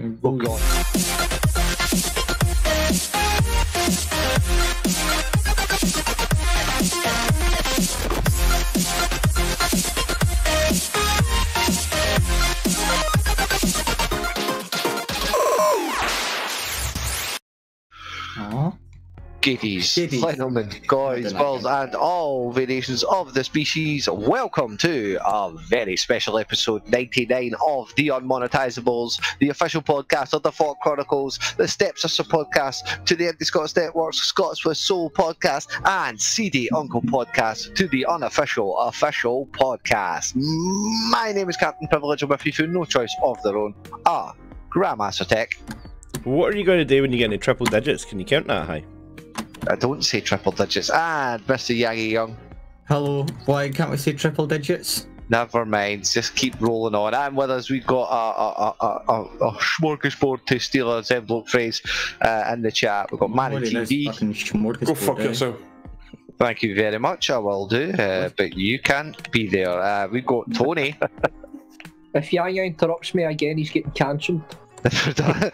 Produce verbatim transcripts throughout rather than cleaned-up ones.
and move on. Aww. Giddies, gentlemen, guys, balls, and all variations of the species. Welcome to a very special episode ninety-nine of The Unmonetizables, the official podcast of the Fort Chronicles, the Steps Sister podcast, to the Empty Scots Networks, Scots with Soul podcast, and Seedy Uncle podcast, to the unofficial, official podcast. My name is Captain Privilege, and with you through no choice of their own, ah, Grandmaster Tech. What are you going to do when you get into triple digits? Can you count that high? I don't say triple digits. Ah, Mister Yagi Young. Hello. Why can't we say triple digits? Never mind. Just keep rolling on. And with us, we've got a, a, a, a, a smorgasbord, to steal a Zenblock phrase, uh, in the chat. We've got Manny T V. Go fuck yourself. Thank you very much. I will do. Uh, but you can't be there. Uh, we've got Tony. If Yagi interrupts me again, he's getting cancelled. The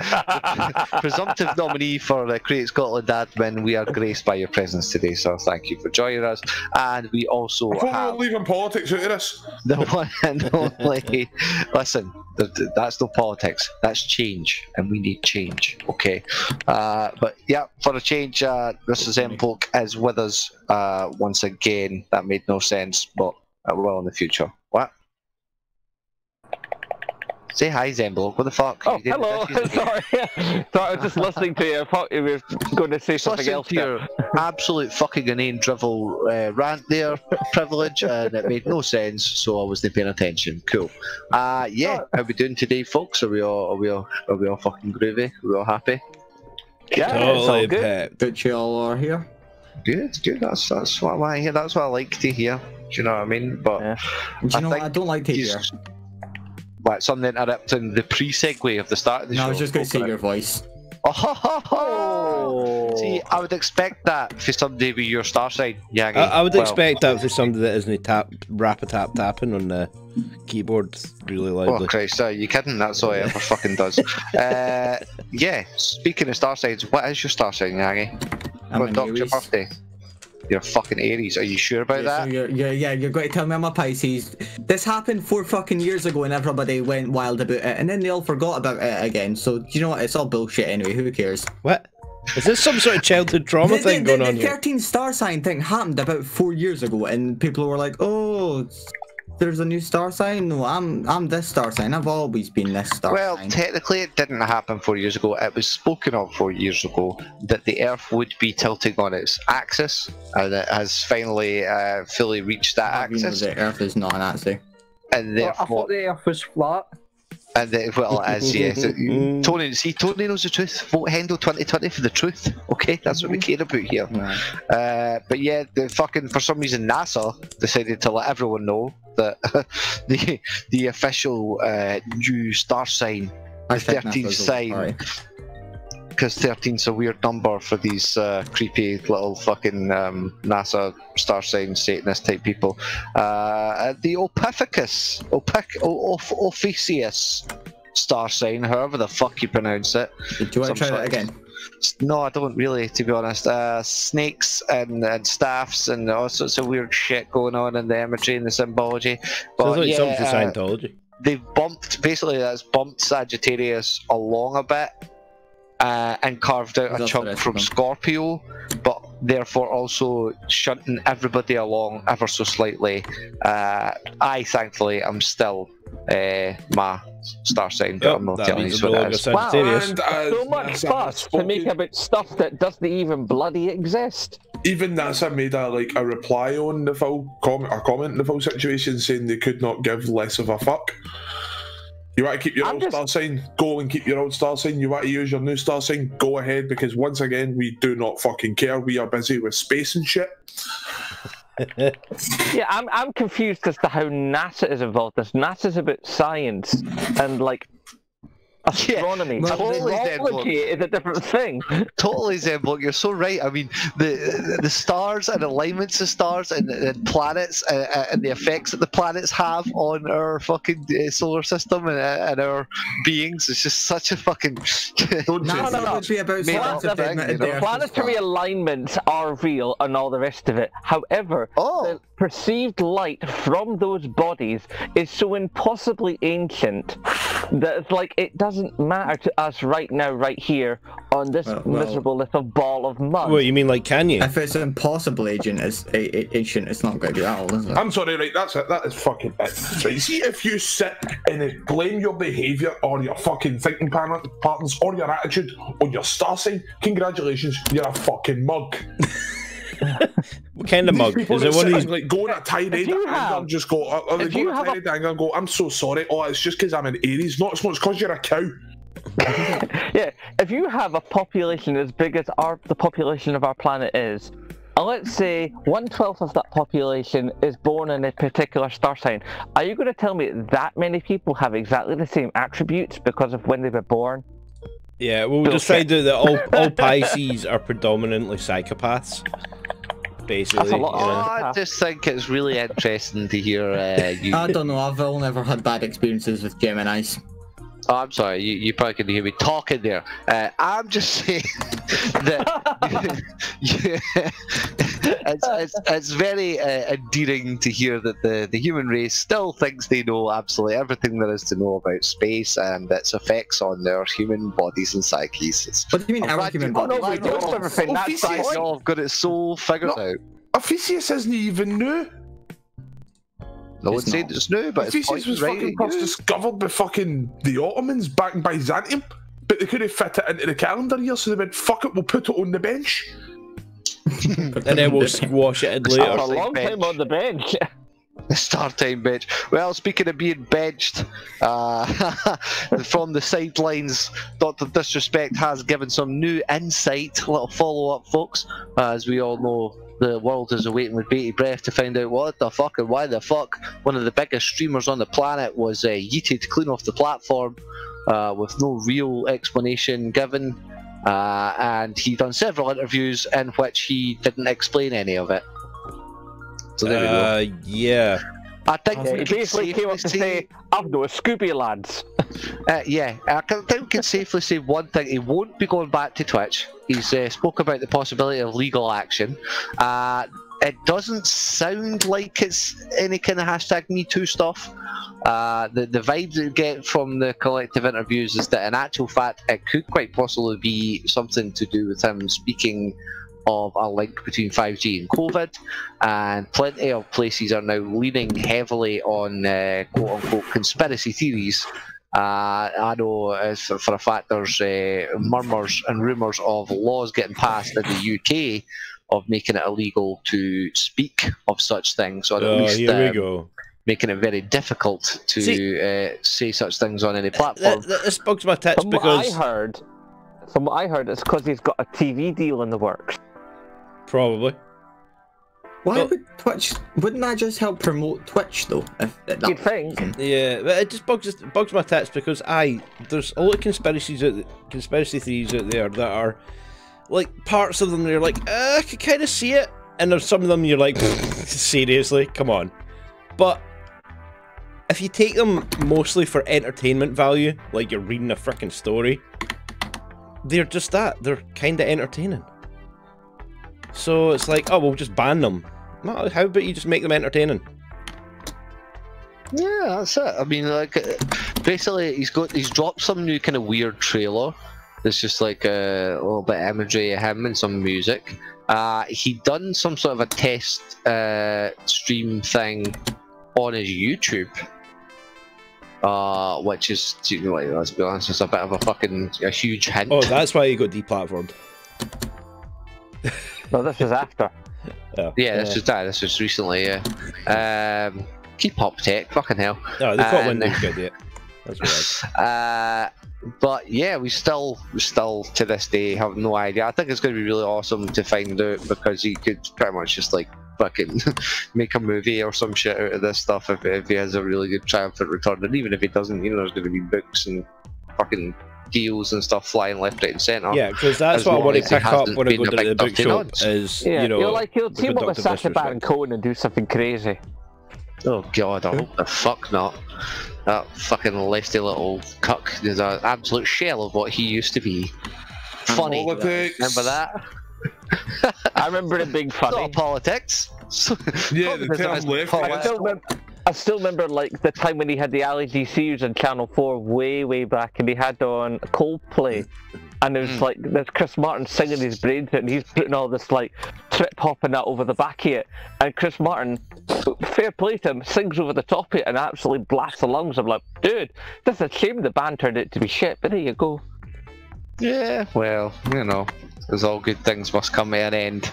presumptive nominee for the Create Scotland admin, we are graced by your presence today, so thank you for joining us. And we also I have we leaving politics out of this. The one and only. Listen, that's no politics. That's change, and we need change. Okay, uh, but yeah, for a change, uh, Missus Zenblock is with us uh, once again. That made no sense, but uh, well, in the future. What? Say hi, Zenblock. What the fuck? Oh, hello. Sorry. Sorry, I was just listening to you. I thought you were going to say something else. Your absolute fucking inane drivel uh, rant there, Privilege, and it made no sense, so I wasn't paying attention. Cool. Uh, yeah, how are we doing today, folks? Are we all, are we all, are we all fucking groovy? Are we all happy? Yeah, totally, it's all good. But you all are here. Good, good. That's that's what I want to hear. That's what I like to hear. Do you know what I mean? But yeah. Do you I know what I don't like to hear? Like something interrupting the pre-segue of the start of the no, show. No, I was just going to say your voice. Oh, ho, ho, ho. Oh! See, I would expect that for somebody with your star sign, Yagi. I, I would well, expect that for somebody that isn't tap, rap-a-tap-tapping on the keyboard really loudly. Oh, Christ, are you kidding? That's all it ever fucking does. uh, yeah, speaking of star signs, what is your star sign, Yagi? What dog's your birthday? You're fucking Aries. Are you sure about yeah, that? So you're, you're, yeah, you're going to tell me I'm a Pisces. This happened four fucking years ago and everybody went wild about it, and then they all forgot about it again. So, do you know what? It's all bullshit anyway. Who cares? What? Is this some sort of childhood trauma the, thing the, the, going on here? The thirteen star sign thing happened about four years ago, and people were like, oh, there's a new star sign? No, I'm I'm this star sign. I've always been this star well, sign. Well, technically it didn't happen four years ago. It was spoken of four years ago that the Earth would be tilting on its axis, and it has finally uh, fully reached that I axis. The Earth is not an axis. And therefore, well, I thought the Earth was flat. And the, well, it is, yeah. So, Tony, see, Tony knows the truth. Vote Hendo twenty twenty for the truth. Okay, that's what we care about here. Right. Uh, but yeah, the fucking, for some reason, NASA decided to let everyone know that the the official uh, new star sign, I the thirteenth sign, because thirteen's a weird number for these uh, creepy little fucking um, NASA star sign Satanist type people. Uh, the Ophiuchus, Ophic, Ophiuchus star sign, however the fuck you pronounce it. Do you want to try that again? No, I don't really, to be honest. Uh, snakes and, and staffs and all sorts of weird shit going on in the imagery and the symbology. But sounds like yeah, something for Scientology. Uh, they've bumped, basically that's bumped Sagittarius along a bit. Uh, and carved out a chunk from Scorpio, but therefore also shunting everybody along ever so slightly. Uh, I, thankfully, am still uh, my star sign, but yep, I'm not telling you what it is. Wow, and, uh, so much fuss to make about stuff that doesn't even bloody exist. Even NASA made a like a reply on the full comment, a comment in the full situation, saying they could not give less of a fuck. You want to keep your I'm old just... star sign? Go and keep your old star sign. You want to use your new star sign? Go ahead, because once again, we do not fucking care. We are busy with space and shit. Yeah, I'm I'm confused as to how NASA is involved. This NASA's about science and like Astronomy. Yeah, totally Zen-book is a different thing. Totally Zen-book, you're so right. I mean, the the stars and alignments of stars and, and planets uh, and the effects that the planets have on our fucking solar system and, uh, and our beings. It's just such a fucking... Don't no, no, no. Be about planet thing, you know? Planetary alignments are real and all the rest of it. However, oh. the perceived light from those bodies is so impossibly ancient that it's like it doesn't doesn't matter to us right now, right here, on this well, well, miserable little ball of mud. Well, you mean like, can you? If it's impossible, agent, it's, it, it, ancient, it's not going to be that old, is it? I'm sorry, right, that's it, that is fucking it. Right, see, if you sit and blame your behaviour or your fucking thinking patterns or your attitude or your star sign, congratulations, you're a fucking mug. What kind of these mug? Is it one of these? Like, going at a tirade and I'm just go, uh, they go at a tirade and go, I'm so sorry. Oh, it's just because I'm an Aries. No, it's not. It's because you're a cow. Yeah. If you have a population as big as our, the population of our planet is, and let's say one twelfth of that population is born in a particular star sign, are you going to tell me that many people have exactly the same attributes because of when they were born? Yeah, well, we decided that all, all Pisces are predominantly psychopaths. Basically, you know. I just think it's really interesting to hear uh, you... I don't know, I've all never had bad experiences with Geminis. Oh, I'm sorry, you, you probably couldn't hear me talking there. Uh, I'm just saying that yeah, it's, it's, it's very uh, endearing to hear that the, the human race still thinks they know absolutely everything there is to know about space and its effects on their human bodies and psyches. It's, what do you mean I'm our human bodies? Oh, no, we don't know everything. That's science. Y'all have got it so figured no, out. Ophiuchus isn't even new. No one said it's new, but it's point was right fucking discovered by fucking the Ottomans back in Byzantium, but they couldn't fit it into the calendar year, so they went, fuck it, we'll put it on the bench. And then we'll squash it in later. It's a long bench. time on the bench. Star time bench. Well, speaking of being benched, uh, from the sidelines, Doctor Disrespect has given some new insight, a little follow-up, folks, uh, as we all know. The world is awaiting with bated breath to find out what the fuck and why the fuck one of the biggest streamers on the planet was uh, yeeted clean off the platform uh, with no real explanation given, uh, and he done several interviews in which he didn't explain any of it. So there uh, we go. Yeah. I think yeah, he basically came up to say, say I've no Scooby lads. Uh, yeah, I think we can safely say one thing, he won't be going back to Twitch. He's uh, spoke about the possibility of legal action. Uh, it doesn't sound like it's any kind of hashtag Me Too stuff. Uh, the, the vibe that you get from the collective interviews is that in actual fact it could quite possibly be something to do with him speaking of a link between five G and COVID, and plenty of places are now leaning heavily on uh, quote-unquote conspiracy theories. Uh, I know uh, for a fact there's uh, murmurs and rumours of laws getting passed in the U K of making it illegal to speak of such things, or at uh, least here we um, go. making it very difficult to See, uh, say such things on any platform. Th th this bugs my tits from because... What I heard, from what I heard, it's because he's got a T V deal in the works. Probably. Why but, would Twitch? Wouldn't that just help promote Twitch though? If, if that you'd think. Yeah, but it just bugs it bugs my tits because I there's a lot of conspiracies out, conspiracy theories out there that are like parts of them that you're like uh, I can kind of see it, and there's some of them you're like seriously, come on. But if you take them mostly for entertainment value, like you're reading a frickin' story, they're just that. They're kind of entertaining. So it's like, oh, we'll just ban them. No, how about you just make them entertaining? Yeah, that's it. I mean, like, basically, he's got he's dropped some new kind of weird trailer. It's just like a, a little bit of imagery of him and some music. Uh, he done some sort of a test uh, stream thing on his YouTube, uh, which is, you know, like, let's be honest, it's a bit of a fucking a huge hint. Oh, that's why he got deplatformed. No, this is after. Oh, yeah, this yeah. was that. This was recently. Yeah. Um, keep up, tech. Fucking hell. No, they've got one that's good yet. That's weird. Uh, but yeah, we still, we still to this day have no idea. I think it's going to be really awesome to find out because he could pretty much just like fucking make a movie or some shit out of this stuff if, if he has a really good triumphant return. And even if he doesn't, you know, there's going to be books and fucking deals and stuff flying left, right, and centre. Yeah, because that's what I want to pick up when I go to the bookshop. Is yeah. you know, you're like you'll team up with Sacha Baron Cohen and do something crazy. Oh god, I hope the fuck not. That fucking lefty little cuck is an absolute shell of what he used to be. Funny, politics. Remember that? I remember it being funny. Not politics. Yeah, the term left. I still, remember, I still remember like the time when he had the Ali G series on Channel four way, way back, and he had on Coldplay. And it was mm. like, there's Chris Martin singing his brains out, and he's putting all this like trip hopping out over the back of it. And Chris Martin, fair play to him, sings over the top of it and absolutely blasts the lungs. I'm like, dude, this is a shame the band turned out to be shit, but there you go. Yeah, well, you know, as all good things must come to an end.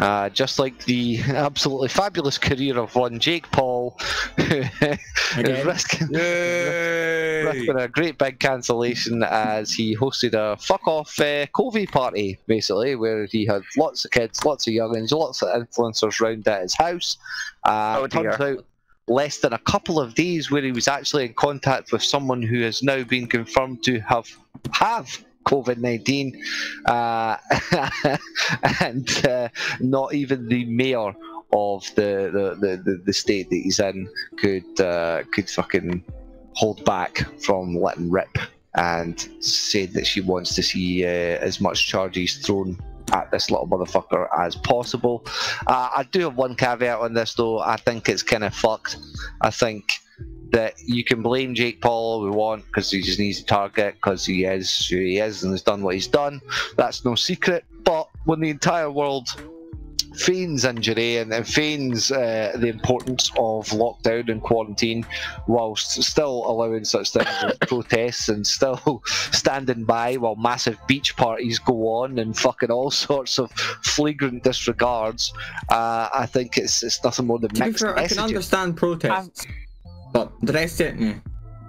Uh, just like the absolutely fabulous career of one Jake Paul, who is risking, risking a great big cancellation as he hosted a fuck-off uh, COVID party, basically, where he had lots of kids, lots of youngins, lots of influencers round at his house. Uh, oh, dear. Turns out, less than a couple of days where he was actually in contact with someone who has now been confirmed to have have. COVID nineteen, uh, and uh, not even the mayor of the the, the, the state that he's in could uh, could fucking hold back from letting rip, and said that she wants to see uh, as much charges thrown at this little motherfucker as possible. Uh, I do have one caveat on this though. I think it's kind of fucked. I think that you can blame Jake Paul all we want because he's an easy target because he is who he is and has done what he's done. That's no secret. But when the entire world feigns injury and, and feigns uh, the importance of lockdown and quarantine whilst still allowing such things as protests and still standing by while massive beach parties go on and fucking all sorts of flagrant disregards, uh, I think it's it's nothing more than mixed messages. I can understand protests. I've But the rest of it, no,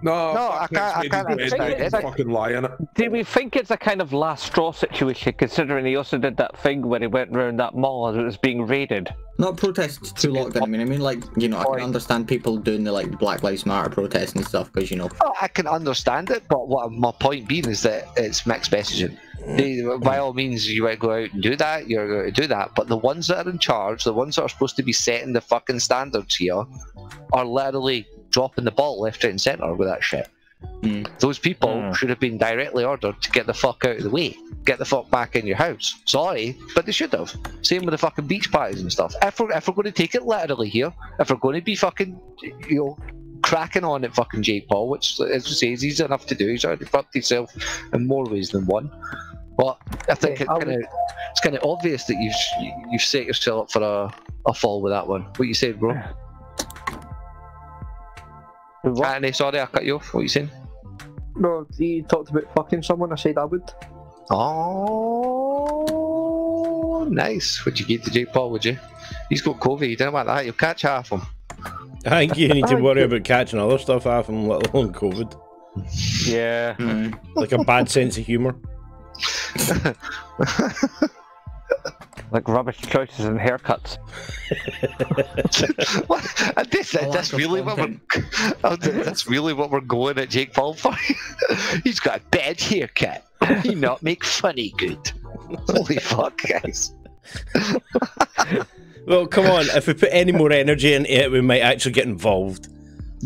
no, I can't. I can't understand it. Fucking lying. Do we think it's a kind of last straw situation, considering he also did that thing where he went round that mall as it was being raided? Not protest to lockdown. I mean, I mean, like you know, I can understand people doing the like Black Lives Matter protests and stuff because you know. Oh, I can understand it, but what my point being is that it's mixed messaging. They, by all means, you might go out and do that. You're going to do that, but the ones that are in charge, the ones that are supposed to be setting the fucking standards here, are literally dropping the ball left, right, and centre with that shit. Mm. Those people mm. should have been directly ordered to get the fuck out of the way. Get the fuck back in your house. Sorry, but they should have. Same with the fucking beach parties and stuff. If we're, if we're going to take it literally here, if we're going to be fucking, you know, cracking on at fucking Jake Paul, which, as we say, is easy enough to do. He's already fucked himself in more ways than one. But I think yeah, it kinda, it's kind of obvious that you've, you've set yourself up for a, a fall with that one. What you saying, bro? Annie, sorry, I cut you off. What are you saying? No, he talked about fucking someone. I said I would. Oh, nice. Would you give to Jake Paul? Would you? He's got COVID. Don't mind that. You'll catch half him. I think you need to worry about catching other stuff half him, let alone COVID. Yeah, mm. like a bad sense of humour. Like rubbish choices and haircuts. What? This, oh, that's, really what we're, oh, that's really what we're going at Jake Paul for? He's got a bad haircut. He not make funny good. Holy fuck, guys. Well, come on. If we put any more energy into it, we might actually get involved.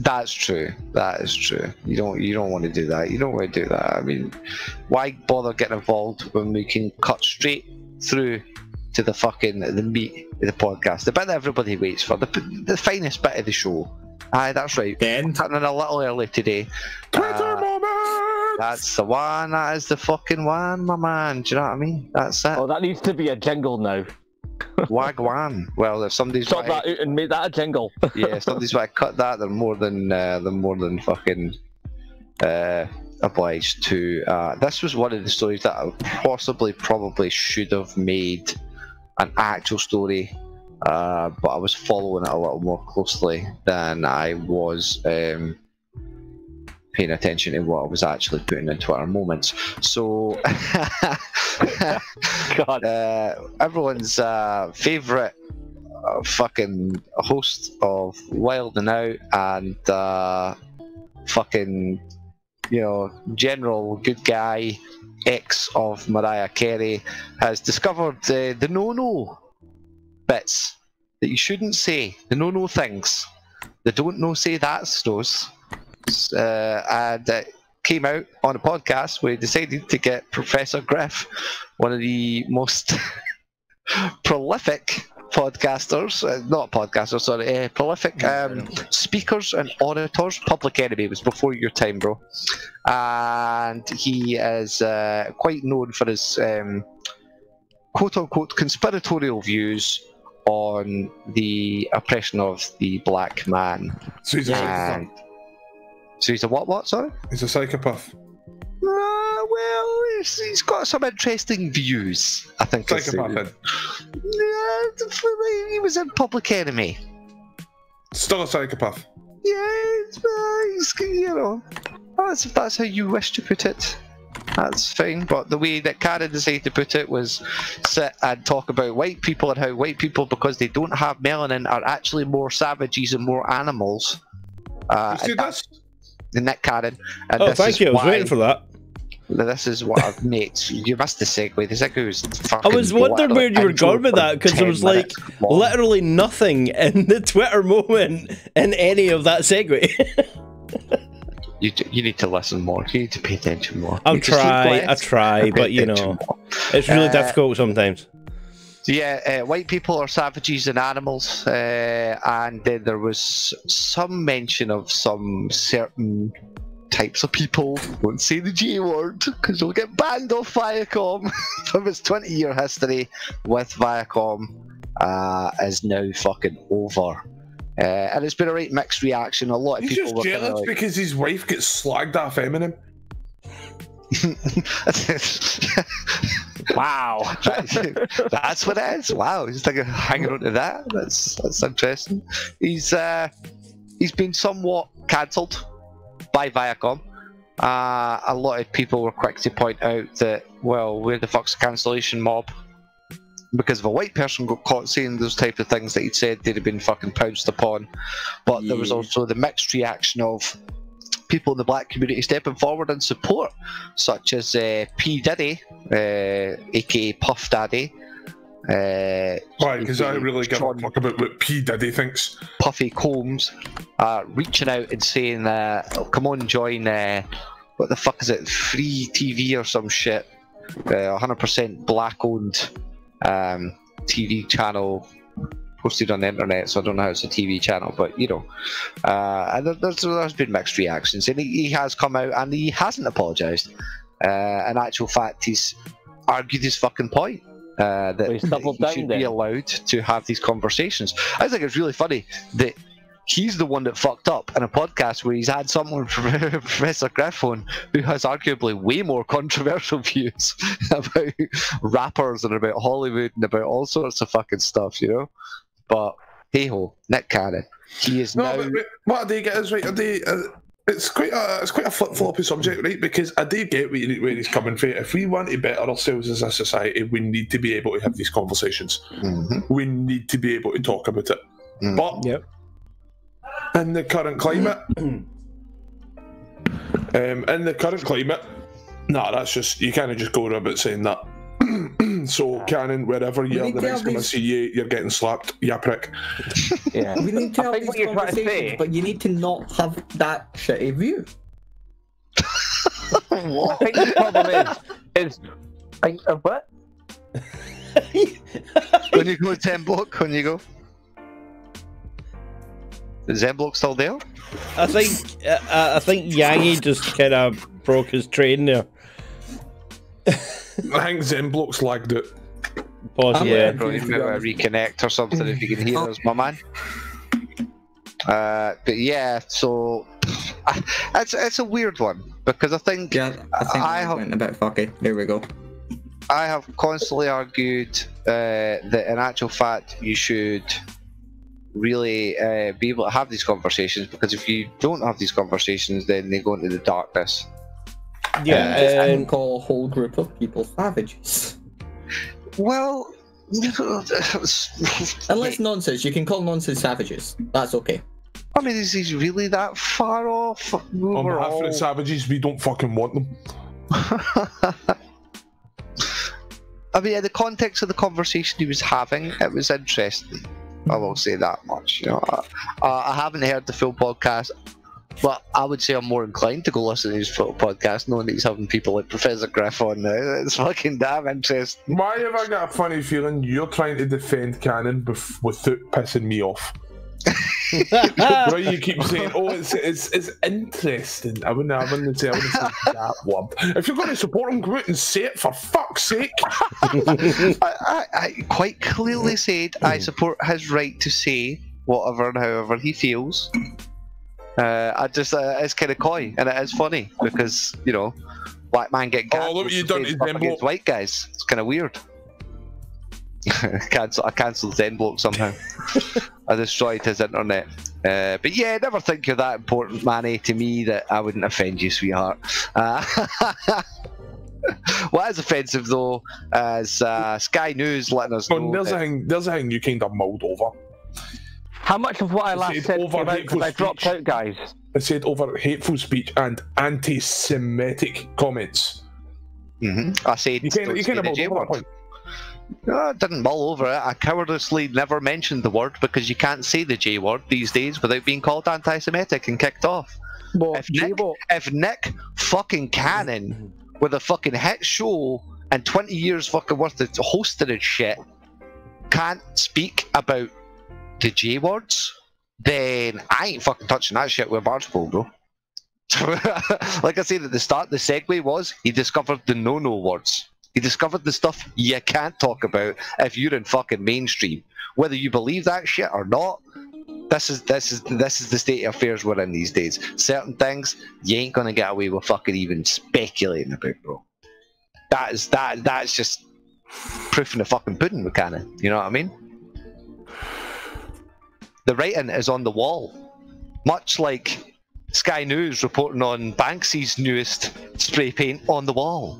That's true. That is true. You don't. You don't want to do that. You don't want to do that. I mean, why bother getting involved when we can cut straight through to the fucking the meat of the podcast, the bit that everybody waits for, the the finest bit of the show. Aye, that's right. Then happening a little early today. Twitter uh, moment. That's the one. That is the fucking one, my man. Do you know what I mean? That's it. Oh, that needs to be a jingle now. Wagwan. Well, if somebody's stop that out and make that a jingle. Yeah, if somebody's going to cut that, they're more than uh, they're more than fucking uh, obliged to. Uh, this was one of the stories that I possibly probably should have made an actual story, uh, but I was following it a little more closely than I was um, paying attention to what I was actually putting into our moments. So, God. Uh, everyone's uh, favourite uh, fucking host of Wild and Out and uh, fucking you know, general good guy, ex of Mariah Carey, has discovered uh, the no-no bits that you shouldn't say, the no-no things, the don't-no-say that's those, uh, and it uh, came out on a podcast where we decided to get Professor Griff, one of the most prolific podcasters, uh, not podcasters, sorry, uh, prolific um, speakers and orators. Public Enemy was before your time, bro. And he is uh, quite known for his um, quote-unquote conspiratorial views on the oppression of the black man. So he's a and... So he's a what, what, sorry? He's a psychopath. Uh, well, he's, he's got some interesting views, I think. Psychopath. Yeah, he was in Public Enemy. Still a psychopath. Yeah, he's, you know, that's, if that's how you wish to put it, that's fine. But the way that Karen decided to put it was sit and talk about white people and how white people, because they don't have melanin, are actually more savages and more animals. Uh, see, and that's, that's Nick Cannon. And oh, this thank is you. I was waiting for that. This is what I've made. You missed the segue. The segue was fucking I was wondering where you were going with that, because there was like long. literally nothing in the Twitter moment in any of that segue. You, you need to listen more. You need to pay attention more. I'll you try, I try, but you know, more. It's really uh, difficult sometimes. Yeah, uh, white people are savages and animals, uh, and then there was some mention of some certain types of people. Won't say the G word, because they'll get banned off Viacom from its twenty-year history with Viacom, uh, is now fucking over. Uh, and it's been a right mixed reaction. A lot of he's people just were jealous kinda like, because his wife gets slagged off Eminem. Wow, that, that's what it is. Wow, he's like hanging on to that. That's that's interesting. He's uh, he's been somewhat cancelled by Viacom. Uh, a lot of people were quick to point out that, well, where the fuck's the cancellation mob? Because if a white person got caught saying those type of things that he'd said, they'd have been fucking pounced upon. But yeah, there was also the mixed reaction of people in the black community stepping forward in support, such as uh, P Diddy, uh, aka Puff Daddy. Uh, right, because I really give a fuck about what P Diddy thinks. Puffy Combs, uh, reaching out and saying, uh, oh, "Come on, join uh, what the fuck is it? Free T V or some shit? Uh, one hundred percent black-owned." Um, T V channel posted on the internet, so I don't know how it's a T V channel, but you know, uh, and there, there's, there's been mixed reactions, and he, he has come out and he hasn't apologised. Uh, in actual fact, he's argued his fucking point uh, that, well, that he should then be allowed to have these conversations. I think it's really funny that he's the one that fucked up in a podcast where he's had someone from Professor Griffon who has arguably way more controversial views about rappers and about Hollywood and about all sorts of fucking stuff, you know? But hey ho, Nick Cannon. He is no, now. But, but, what I do get is, right, I do, uh, it's quite a, it's quite a flip floppy subject, right? Because I do get where he's coming from. If we want to better ourselves as a society, we need to be able to have these conversations. Mm-hmm. We need to be able to talk about it. Mm-hmm. But. Yep. In the current climate, um, in the current climate, nah, that's just, you kind of just go about saying that. So, Cannon, wherever you're, the next time I see you, you're getting slapped, you prick. Yeah. We need to have these conversations, but you need to not have that shitty view. What? I think the problem is, is, I think of what? When you go ten block, when you go. Is Zenblock still there? I think uh, I think Yangy just kind of broke his train there. I think Zenblock's lagged it. Possibly. Yeah, probably reconnect or something if you can hear us, my man. Uh, but yeah, so I, it's it's a weird one because I think yeah, I, think I have went a bit fucky. There we go. I have constantly argued uh, that in actual fact you should really uh, be able to have these conversations, because if you don't have these conversations, then they go into the darkness. Yeah, uh, um, and call a whole group of people savages. Well, unless nonsense, you can call nonsense savages. That's okay. I mean, is he really that far off? Overall. On behalf of the savages, we don't fucking want them. I mean, in the context of the conversation he was having, it was interesting. I won't say that much. You know, I, uh, I haven't heard the full podcast, but I would say I'm more inclined to go listen to his full podcast, knowing that he's having people like Professor Griff on now. It's fucking damn interesting. Why have I got a funny feeling you're trying to defend Cannon without pissing me off? Why you keep saying, "Oh, it's it's it's interesting"? I wouldn't, I wouldn't say, I wouldn't say that word. If you're going to support him, go out and say it, for fuck's sake. I, I, I quite clearly said I support his right to say whatever and however he feels. Uh, I just uh, it's kind of coy, and it is funny because, you know, black man get gassed. Oh, look what you done to them against white guys. It's kind of weird. Cancel, I cancelled Zen Block somehow. I destroyed his internet. Uh, but yeah, never think you're that important, Manny, to me that I wouldn't offend you, sweetheart. Uh, what is offensive, though, is uh, Sky News letting us well, know... There's a, thing, there's a thing you kind of mulled over. How much of what I last said, said over hateful I dropped out, guys? I said over hateful speech and anti-Semitic comments. Mm-hmm. I said... You can't, you can't the No, I didn't mull over it. I cowardly never mentioned the word because you can't say the J word these days without being called anti-Semitic and kicked off. Well, if, Nick, if Nick fucking Cannon with a fucking hit show and twenty years fucking worth of hosting and shit can't speak about the J words, then I ain't fucking touching that shit with a barge pole, bro. Like I said at the start, the segue was he discovered the no-no words. He discovered the stuff you can't talk about if you're in fucking mainstream. Whether you believe that shit or not, this is this is this is the state of affairs we're in these days. Certain things you ain't gonna get away with fucking even speculating about, bro. That is that that's just proof in the fucking pudding with Cannon. You know what I mean? The writing is on the wall. Much like Sky News reporting on Banksy's newest spray paint on the wall.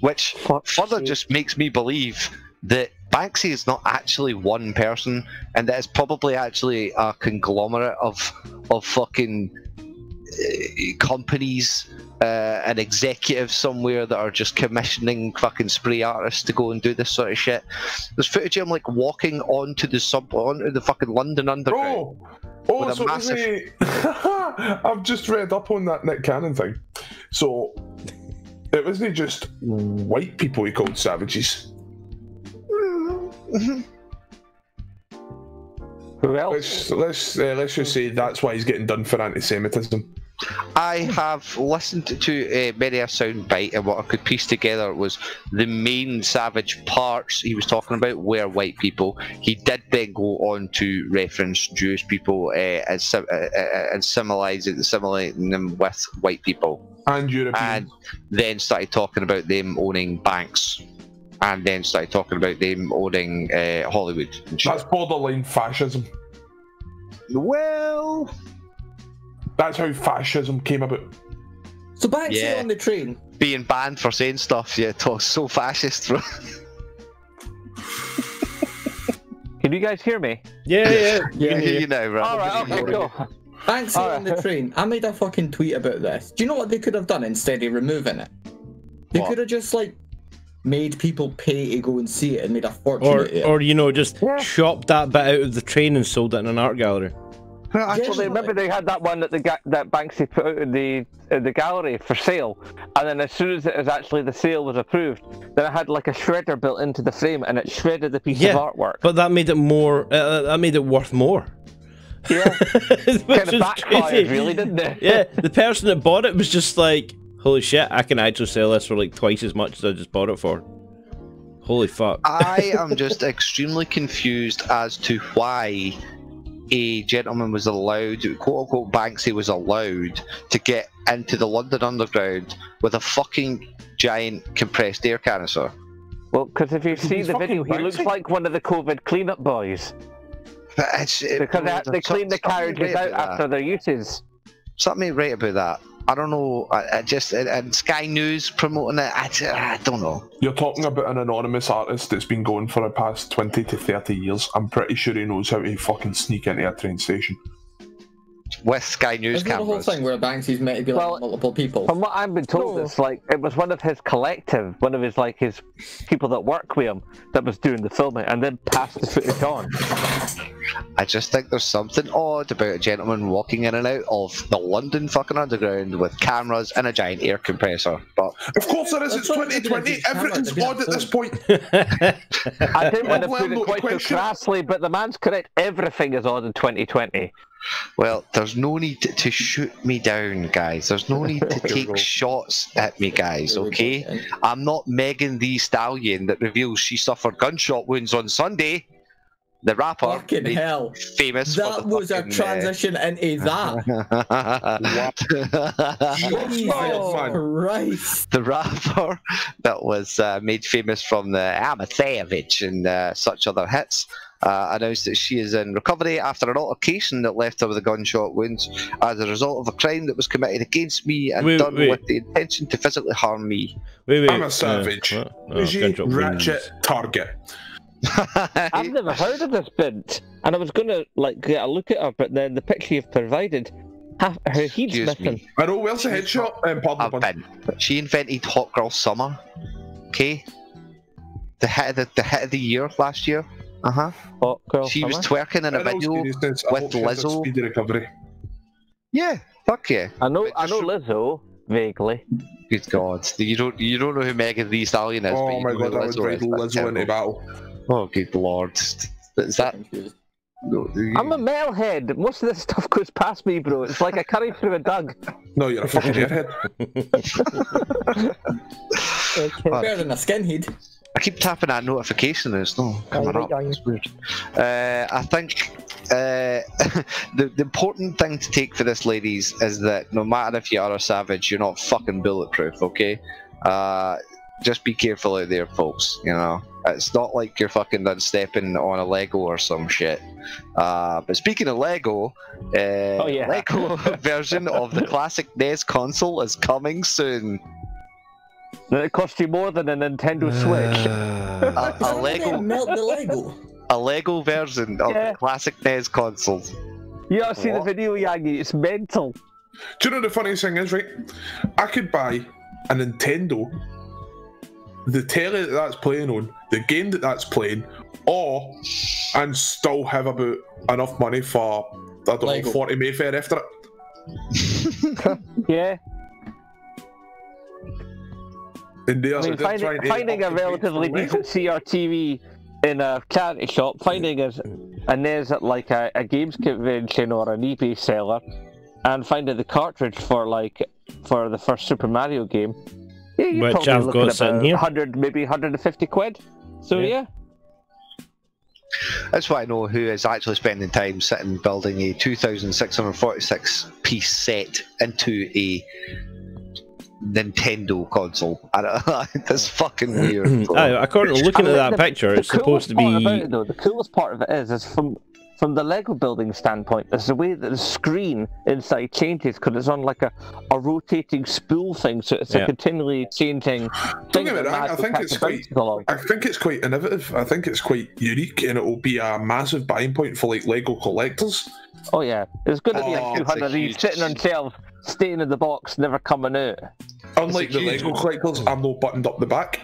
Which further just makes me believe that Banksy is not actually one person, and that it's probably actually a conglomerate of of fucking uh, companies uh, and executives somewhere that are just commissioning fucking spray artists to go and do this sort of shit. There's footage of him like walking onto the sub onto the fucking London Underground. Oh, oh with so a massive... it was a... I've just read up on that Nick Cannon thing, so. It wasn't just white people he called savages. Who else? Let's let's, uh, let's just say that's why he's getting done for anti-Semitism. I have listened to uh, many a soundbite, and what I could piece together was the main savage parts he was talking about were white people. He did then go on to reference Jewish people uh, and, uh, and assimilating them with white people. And European. And then started talking about them owning banks. And then started talking about them owning uh, Hollywood. That's borderline fascism. Well... That's how fascism came about. So Banksy yeah. on the train. Being banned for saying stuff, yeah, talks so fascist, bro. Can you guys hear me? Yeah, yeah, yeah. Can hear yeah. you now, bro. Alright, okay, cool. Banksy right. on the train. I made a fucking tweet about this. Do you know what they could have done instead of removing it? They what? could have just, like, made people pay to go and see it and made a fortune or, out of it. Or, you know, just yeah. chopped that bit out of the train and sold it in an art gallery. Well, actually, well, they, remember they had that one that the ga that Banksy put out in the in the gallery for sale, and then as soon as it was actually the sale was approved, then it had like a shredder built into the frame, and it shredded the piece yeah, of artwork. But that made it more. Uh, that made it worth more. Yeah, kind of backfired, really, didn't it? Yeah, the person that bought it was just like, "Holy shit, I can actually sell this for like twice as much as I just bought it for." Holy fuck! I am just extremely confused as to why. A gentleman was allowed, quote unquote, Banksy was allowed to get into the London Underground with a fucking giant compressed air canister. Well, because if you see He's the video, Banksy. he looks like one of the COVID cleanup boys. But it's, it, because it, they, they clean the carriages right out after that. their uses. Something right about that. I don't know. I, I just and Sky News promoting it. I, I don't know. You're talking about an anonymous artist that's been going for the past twenty to thirty years. I'm pretty sure he knows how to fucking sneak into a train station. with Sky News Isn't cameras. There's the whole thing where Banksy's meant to be like well, multiple people. From what I've been told, no. it's like it was one of his collective, one of his like his people that work with him that was doing the filming, and then passed the footage on. I just think there's something odd about a gentleman walking in and out of the London fucking underground with cameras and a giant air compressor. But of course there is. It's twenty twenty. Everything's odd at this point. I didn't want to put it quite so crassly, but the man's correct. Everything is odd in twenty twenty. Well, there's no need to shoot me down, guys. There's no need to take shots at me, guys, okay? I'm not Megan Thee Stallion that reveals she suffered gunshot wounds on Sunday. The rapper, fucking hell, famous. That for was fucking, a transition uh... into that. Jesus Christ! The rapper that was uh, made famous from the Amateurvich and uh, such other hits uh, announced that she is in recovery after an altercation that left her with a gunshot wound as a result of a crime that was committed against me and wait, done wait. with the intention to physically harm me. Wait, wait, I'm a savage. Uh, oh, ratchet wounds. Target. I've never heard of this bint, and I was gonna like get a look at her, but then the picture you've provided, half, her head's missing. I know, where's the headshot? Um, she invented Hot Girl Summer, okay? The hit of the, the hit of the year last year. Uh huh. Hot Girl she Summer. was twerking in a video with Lizzo. Speedy recovery. Yeah, fuck yeah. I know, I know Lizzo vaguely. Good God, you don't you don't know who Megan Thee Stallion is? Oh but you my God, I would ride Lizzo into battle. Oh, good lord. Is that... No, you... I'm a metalhead. Most of this stuff goes past me, bro. It's like a curry through a dug. No, you're a fucking headhead. Okay. Better oh, than a skinhead. I keep tapping that notification and it's not coming oh, up. It's weird. Uh, I think uh, the, the important thing to take for this, ladies, is that no matter if you are a savage, you're not fucking bulletproof, okay? Uh... Just be careful out there, folks, you know. It's not like you're fucking done stepping on a Lego or some shit. Uh, but speaking of Lego, uh, oh, yeah. Lego version of the classic N E S console is coming soon. It cost you more than a Nintendo Switch. Uh, a, a, Lego, melt the Lego. a Lego version of yeah. the classic N E S console. You gotta see the video, Yagi, it's mental. Do you know the funniest thing is, right? I could buy a Nintendo, the telly that that's playing on, the game that that's playing, or and still have about enough money for I don't Lego. know forty Mayfair after it. Yeah. And I mean, finding finding a relatively decent C R T V in a charity shop, finding a and there's like a, a games convention or an eBay seller, and finding the cartridge for like for the first Super Mario game. Yeah, you're Which I've got sitting here. one hundred, maybe one hundred fifty quid. So, yeah. yeah. That's why I know who is actually spending time sitting building a two thousand six hundred forty-six piece set into a Nintendo console. I don't know, that's fucking weird. Oh, according to looking I mean, at that the, picture, the it's supposed to be. About it, though, the coolest part of it is, is from, from the Lego building standpoint, is the way that the screen inside changes because it's on like a, a rotating spool thing, so it's yeah. a continually changing thing. Don't get me wrong, I think it's quite I think it's quite innovative. I think it's quite unique, and it will be a massive buying point for like Lego collectors. Oh yeah, it's going to be oh, like two hundred huge... these sitting on shelves, staying in the box, never coming out. Unlike the Lego one. collectors, I'm not buttoned up the back.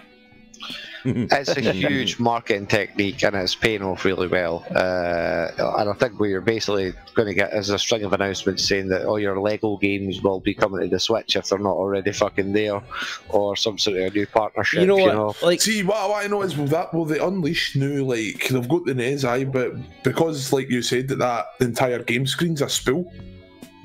It's a huge marketing technique and it's paying off really well. Uh, and I think what you're basically going to get is a string of announcements saying that all your Lego games will be coming to the Switch if they're not already fucking there, or some sort of new partnership. You know, you know? Like, see, what, what I know is will that will they unleash new, like, they've got the N E S, aye, but because, like you said, that, that entire game screen's a spool,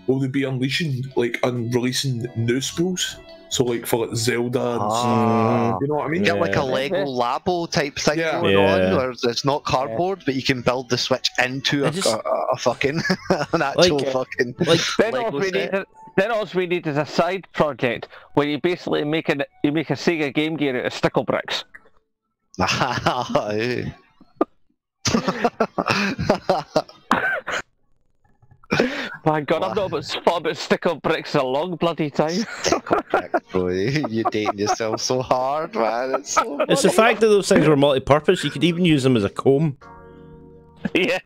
will they be unleashing, like, un releasing new spools? So like for like Zelda, and ah, you know what I mean? Get yeah. like a Lego Labo type thing yeah. going yeah. on, where it's not cardboard, yeah. but you can build the Switch into a, just, a, a fucking an actual like, fucking. Like then all we need, then all we need is a side project where you basically make an you make a Sega Game Gear out of stickle bricks. My God, I've not thought about stickle bricks in a long bloody time. Stickle bricks, bro. You're dating yourself so hard, man. It's, so it's the fact that those things were multi-purpose. You could even use them as a comb. Yeah.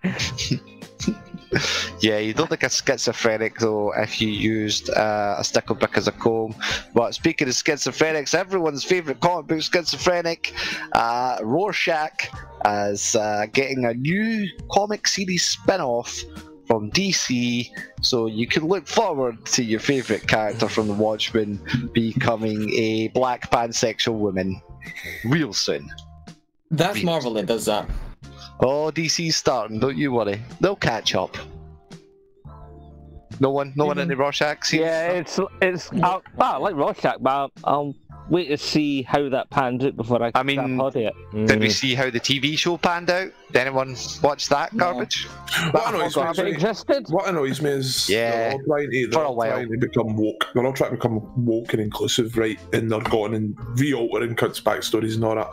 Yeah, you don't think a schizophrenic though if you used uh, a stickle brick as a comb. But speaking of schizophrenics, everyone's favourite comic book schizophrenic, uh, Rorschach, is uh, getting a new comic series spin-off from D C, so you can look forward to your favourite character from The Watchmen becoming a black pansexual woman real soon. That's real Marvel soon. That does that. Oh, D C's starting, don't you worry. They'll catch up. No one, no mm-hmm. one in the Rorschach series? Yeah, it's, it's, I'll, I like Rorschach, but I'll, I'll wait to see how that pans out before I can I mean, body it. Mm. Did we see how the T V show panned out? Did anyone watch that garbage? No. What, annoys me is, existed? what annoys me is yeah. they're all trying to, they're all trying to become woke. They're all trying to become woke and inclusive, right? And they're going and re-altering cuts backstories and all that.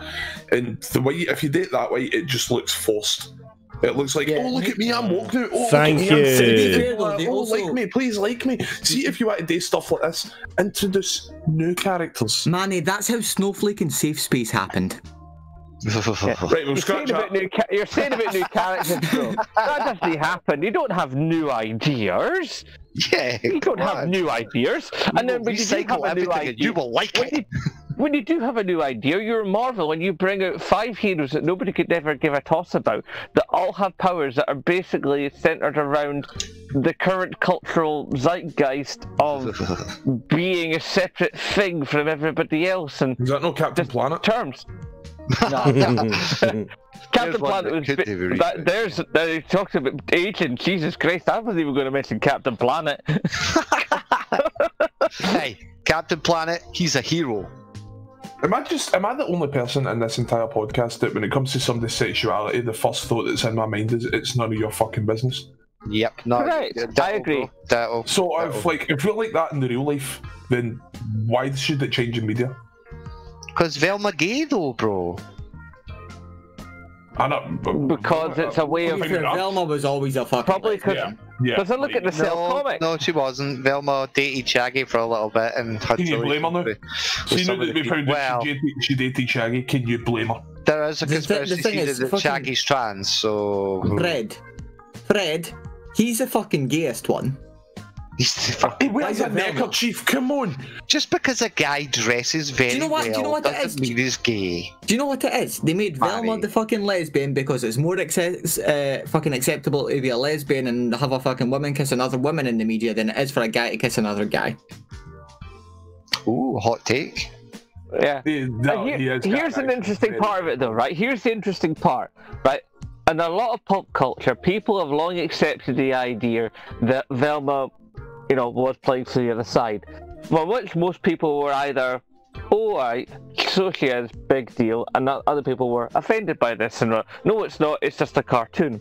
And the way, if you date that way, it just looks forced. It looks like, yeah. oh, look at me, I'm woke now. Oh, Thank look at me, you. I'm oh, also... like me, please like me. See if you want to do stuff like this. Introduce new characters. Manny, that's how Snowflake and Safe Space happened. Yeah. Right, we'll you're, saying about new you're saying about new characters, bro. That doesn't happen. You don't have new ideas. Yeah. You don't have on. new ideas. And you then when you have a new idea, you will like it. When you do have a new idea, you're Marvel, and you bring out five heroes that nobody could ever give a toss about, that all have powers that are basically centered around the current cultural zeitgeist of being a separate thing from everybody else. And is that no Captain Planet? Terms. No. Captain Planet was bit, that, there's they talked about agent. Jesus Christ, I wasn't even going to mention Captain Planet. Hey, Captain Planet, he's a hero. Am I just am I the only person in this entire podcast that when it comes to somebody's sexuality, the first thought that's in my mind is it's none of your fucking business? Yep, no, right. I agree. That'll, so that'll. I've like if we're like that in the real life, then why should it change in media? Because Velma gay though, bro. I don't, because I, it's a way of Velma was always a fucking probably because yeah. yeah. Does it look like, at the no, self comic? No, she wasn't. Velma dated Shaggy for a little bit and had. Can you blame her now? She knew that we found well, she, dated, she dated Shaggy. Can you blame her? There is a conspiracy the, the thing is, that fucking... Shaggy's trans, so Fred, Fred, he's the fucking gayest one. He's fucking wears a neckerchief. Come on! Just because a guy dresses very do you know what, well, do you know what doesn't it is? mean he's gay. Do you know what it is? They made Marry. Velma the fucking lesbian because it's more access, uh, fucking acceptable to be a lesbian and have a fucking woman kiss another woman in the media than it is for a guy to kiss another guy. Ooh, hot take. Yeah. No, here, he here's an interesting really. part of it, though. Right? Here's the interesting part. Right? In a lot of pop culture, people have long accepted the idea that Velma, you know, was playing to the other side. Well, which most people were either, all right, so she is, big deal, and other people were offended by this and no, it's not, it's just a cartoon.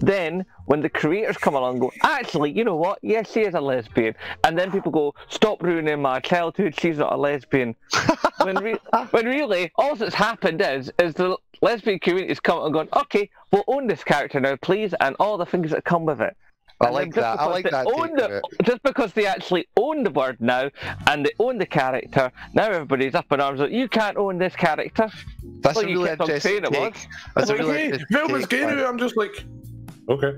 Then, when the creators come along and go, actually, you know what, yes, she is a lesbian. And then people go, stop ruining my childhood, she's not a lesbian. when, re when really, all that's happened is, is the lesbian community's come and gone, okay, we'll own this character now, please, and all the things that come with it. I like that. I like that. The, just because they actually own the word now and they own the character, now everybody's up in arms like, you can't own this character. That's well, a really interesting take. That's a really Velma's gay. I'm just like, okay.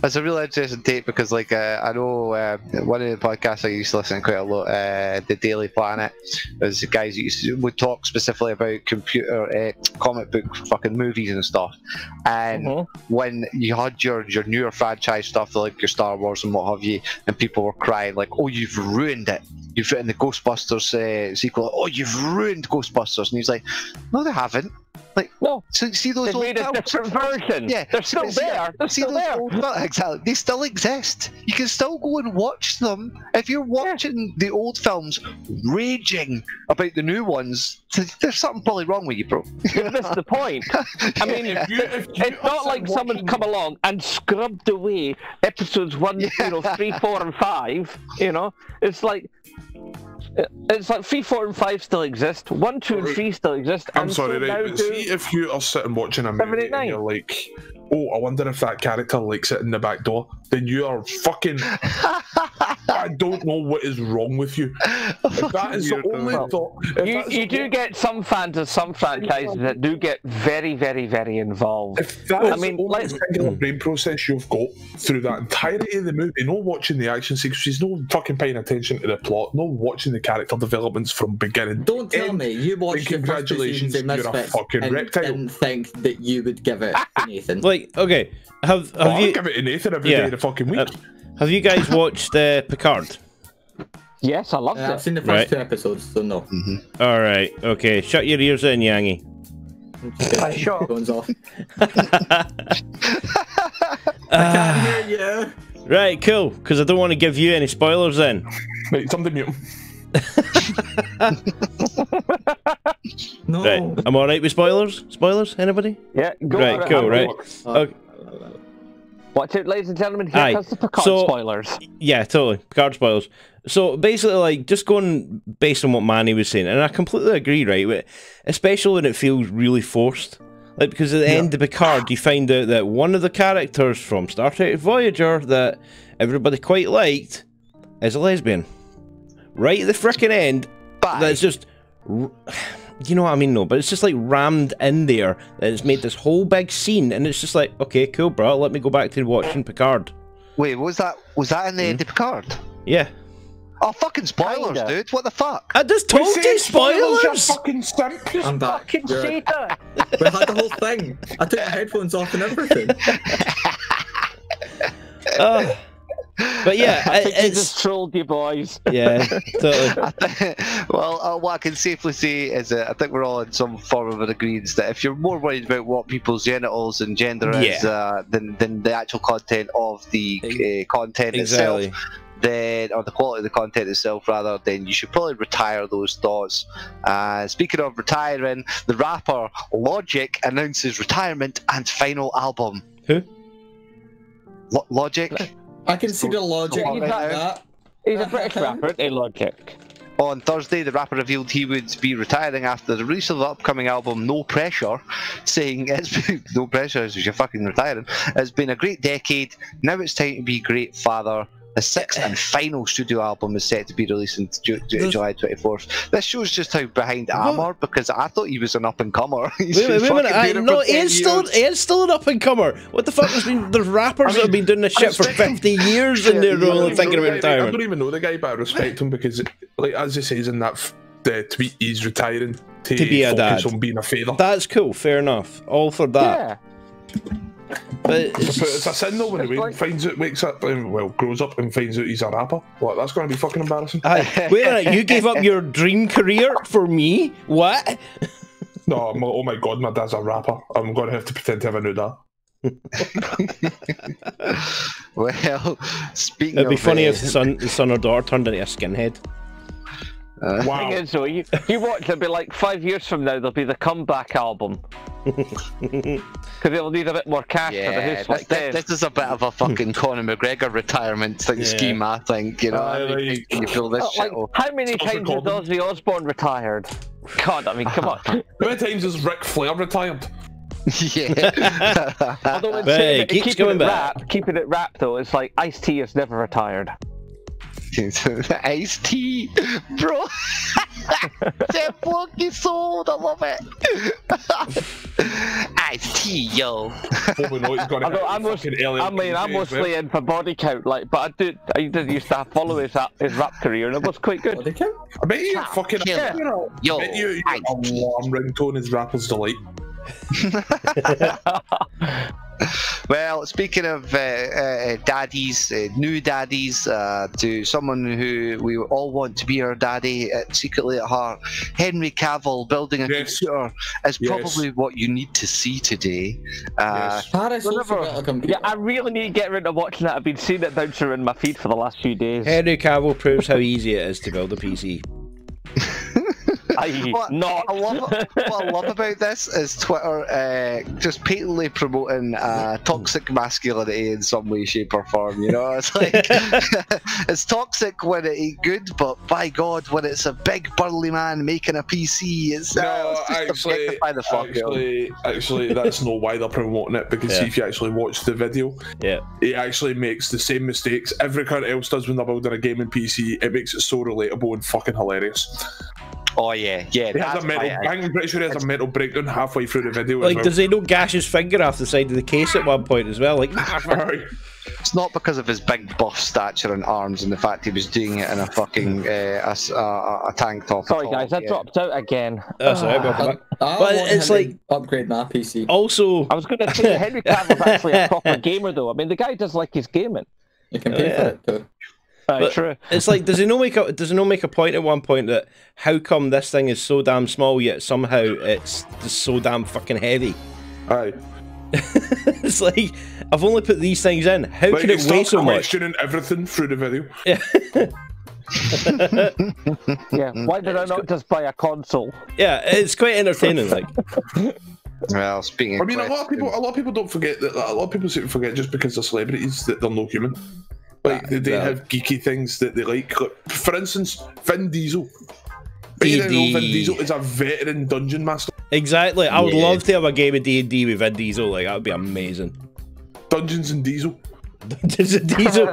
That's a really interesting take because, like, uh, I know uh, one of the podcasts I used to listen to quite a lot, uh, the Daily Planet, was the guys who used to, would talk specifically about computer, uh, comic book, fucking movies and stuff. And mm-hmm. when you had your your newer franchise stuff, like your Star Wars and what have you, and people were crying like, "Oh, you've ruined it! You've written the Ghostbusters uh, sequel. Oh, you've ruined Ghostbusters." And he's like, "No, they haven't." Like, no, so see those old made a different version. Yeah, they're still see, there. They're see still those there. Old, exactly, they still exist. You can still go and watch them. If you're watching yeah. the old films, raging about the new ones, there's something probably wrong with you, bro. You missed the point. I mean, yeah. if you, if you it's not like someone's come along and scrubbed away episodes one, yeah. you know, three, four, and five. You know, it's like. It's like three, four, and five still exist. One, two, and three still exist. I'm and sorry, so right? But see, if you are sitting watching a movie and you're like, oh, I wonder if that character likes it in the back door, then you are fucking... I don't know what is wrong with you. If that is the only thought... You, you do only... get some fans of some franchises that do get very, very, very involved. If that is I mean, the only let's... single brain process you've got through that entirety of the movie, no watching the action sequences, no fucking paying attention to the plot, no watching the character developments from beginning Don't to tell end, me you watched the first season of Misfits and, and didn't think that you would give it to Nathan. Like, okay, have, have oh, you... I'll give it to Nathan every yeah. day of the fucking week. Uh, Have you guys watched uh, Picard? Yes, I loved uh, it. I've seen the first right. two episodes, so no. Mm-hmm. All right, okay. Shut your ears in, Yangy. I shut phones off. I can't hear you. Right, cool. Because I don't want to give you any spoilers. Then. Wait, something new. No. Right, I'm all right with spoilers. Spoilers, anybody? Yeah. Go right, right, cool. Right. Okay. Watch it, ladies and gentlemen, here Aye. comes the Picard so, spoilers. Yeah, totally. Picard spoilers. So basically, like, just going based on what Manny was saying, and I completely agree, right? Especially when it feels really forced. Like, because at the yeah. end of Picard, you find out that one of the characters from Star Trek Voyager that everybody quite liked is a lesbian. Right at the frickin' end, Bye. that's just... You know what I mean, no, but it's just like rammed in there and it's made this whole big scene and it's just like, okay, cool, bro, let me go back to watching Picard. Wait, what was that? Was that in the mm. end of Picard? Yeah. Oh, fucking spoilers, Kinda. dude, what the fuck? I just told you spoilers! spoilers fucking simp, you I'm back. fucking cheater! We had the whole thing. I took my headphones off and everything. uh. But yeah, I think it, it's... just trolled you boys. Yeah, totally. think, well, uh, what I can safely say is that I think we're all in some form of an agreement that if you're more worried about what people's genitals and gender yeah. is uh, than, than the actual content of the uh, content exactly. itself, then, or the quality of the content itself rather, then you should probably retire those thoughts. Uh, speaking of retiring, the rapper Logic announces retirement and final album. Who? Lo Logic? What? I can see the logic of that. He's a British rapper, they Logic. On Thursday, the rapper revealed he would be retiring after the release of the upcoming album No Pressure, saying, it's been, No Pressure is you're fucking retiring. It's been a great decade, now it's time to be great father. The sixth and final studio album is set to be released on July twenty-fourth. This shows just how behind Amar, because I thought he was an up-and-comer. Wait, wait, wait a minute. I, no, he is, still, he is still an up-and-comer. What the fuck has been... There's rappers I mean, that have been doing this shit for fifty years and they're only thinking about retirement. I don't even know the guy, but I respect him because, like, as he says in that uh, tweet, he's retiring to, to be a focus dad. on being a father. That's cool. Fair enough. All for that. Yeah. But it's, it's a sin though when he like, finds out, wakes up, and well, grows up and finds out he's a rapper. What? That's going to be fucking embarrassing. I, wait a minute, you gave up your dream career for me? What? No, I'm, oh my god, my dad's a rapper. I'm going to have to pretend to have a new dad. Well, speaking of... It'd be of funny uh, if the son, the son or daughter turned into a skinhead. Uh, wow. Thing is, though, you, you watch, it'll be like five years from now, there'll be the comeback album. Because they'll need a bit more cash yeah, for the house like this, this is a bit of a fucking Conor McGregor retirement thing, yeah. scheme, I think, you know. Uh, I mean, like, you feel this like, shit how many times has Ozzy Osbourne retired? God, I mean, come on. How many times has Ric Flair retired? Yeah. Although hey, it, keeps keeping, going it back. Rap, keeping it rap, though, it's like Ice-T is never retired. Ice-T, bro. That book is sold. I love it. Ice-T, yo. I mean, I'm mostly in for body count, like, but I did. I did used to follow his rap, his rap career, and it was quite good. Body count? I bet you fucking yeah. yo. I bet you a warm ringtone is Rapper's Delight. Well, speaking of uh, uh, daddies, uh, new daddies, uh, to someone who we all want to be our daddy uh, secretly at heart, Henry Cavill building a yes. computer is yes. probably what you need to see today. Uh, yes. Whenever, yeah, I really need to get rid of watching that. I've been seeing it bounce around my feed for the last few days. Henry Cavill proves how easy it is to build a P C. I, what, not. I love, what I love about this is Twitter uh, just patently promoting uh, toxic masculinity in some way, shape or form, you know? It's like, it's toxic when it ain't good, but by God, when it's a big burly man making a P C, it's, no, uh, it's just actually, by the fuck actually, actually, that's not why they're promoting it, because yeah. if you actually watch the video, yeah, it actually makes the same mistakes every cunt else does when they're building a gaming P C. It makes it so relatable and fucking hilarious. Oh yeah, yeah. He has a mental, I'm pretty sure he has a mental breakdown halfway through the video. Like, as well. Does he not gash his finger off the side of the case at one point as well? Like, it's not because of his big buff stature and arms and the fact he was doing it in a fucking uh, a, a, a tank top. Sorry top, guys, yeah. I dropped out again. Oh, sorry, uh, I, I but it's like upgrade my P C. Also, I was going to say Henry Cavill's actually a proper gamer though. I mean, the guy does like his gaming. You can pay oh, yeah. for it though. But true. It's like, does he not make a, does he not make a point at one point that how come this thing is so damn small yet somehow it's just so damn fucking heavy? Aye. It's like, I've only put these things in. How like, can it weigh so much? Questioning everything through the video. Yeah. Yeah. Why did I not just buy a console? Yeah, it's quite entertaining. Like. Well, speaking. I mean, a lot of people, a lot of people don't forget that. A lot of people seem to forget just because they're celebrities that they're no human. Like, they, they yeah. have geeky things that they like. Look, for instance, Vin Diesel. Vin Diesel is a veteran dungeon master. Exactly. I would yeah. love to have a game of D and D with Vin Diesel. Like, that would be amazing. Dungeons and Diesel. Dungeons and Diesel.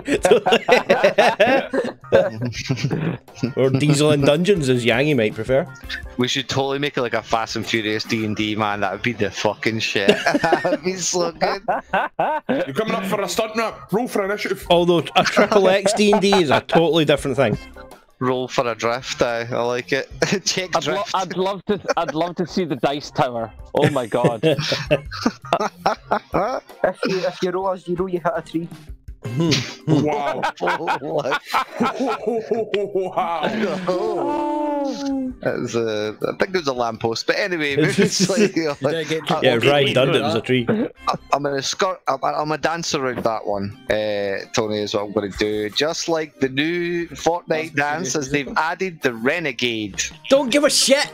Or Diesel and Dungeons, as Yangy might prefer. We should totally make it like a Fast and Furious D and D, man. That would be the fucking shit. That would be so good. You're coming up for a stunt rap. Roll for initiative. Although a triple X D and D is a totally different thing. Roll for a drift. I, I like it. Check I'd, drift. Lo I'd love to. I'd love to see the dice tower. Oh my god! If you if you roll a zero, you hit a three. Wow! Wow! That's a. I think it was a lamppost. But anyway, moving slightly on. Yeah, right. Done it was a tree. I'm gonna skirt. I'm, I'm gonna dance around that one. Uh, Tony is what I'm gonna do. Just like the new Fortnite dance, as they've added the renegade. Don't give a shit.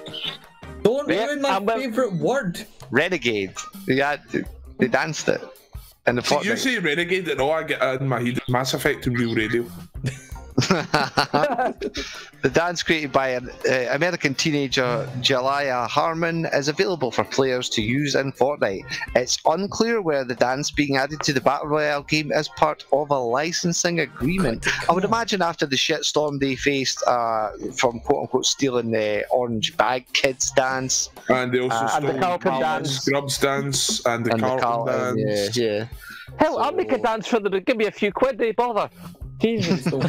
Don't ruin my favorite word. Renegade. Yeah, they danced it. In the so you say renegade and all I get in my head Mass Effect and Real Radio. The dance created by an uh, American teenager Jellia Harmon is available for players to use in Fortnite. It's unclear where the dance being added to the Battle Royale game is part of a licensing agreement. I would imagine after the shitstorm they faced uh, from quote unquote stealing the Orange Bag Kids dance. And they also uh, stole and the Carlton dance. Scrubs dance and the and Carlton the dance. Yeah, yeah. Hell, so... I'll make a dance for them. Give me a few quid, they bother. Jesus. Come on,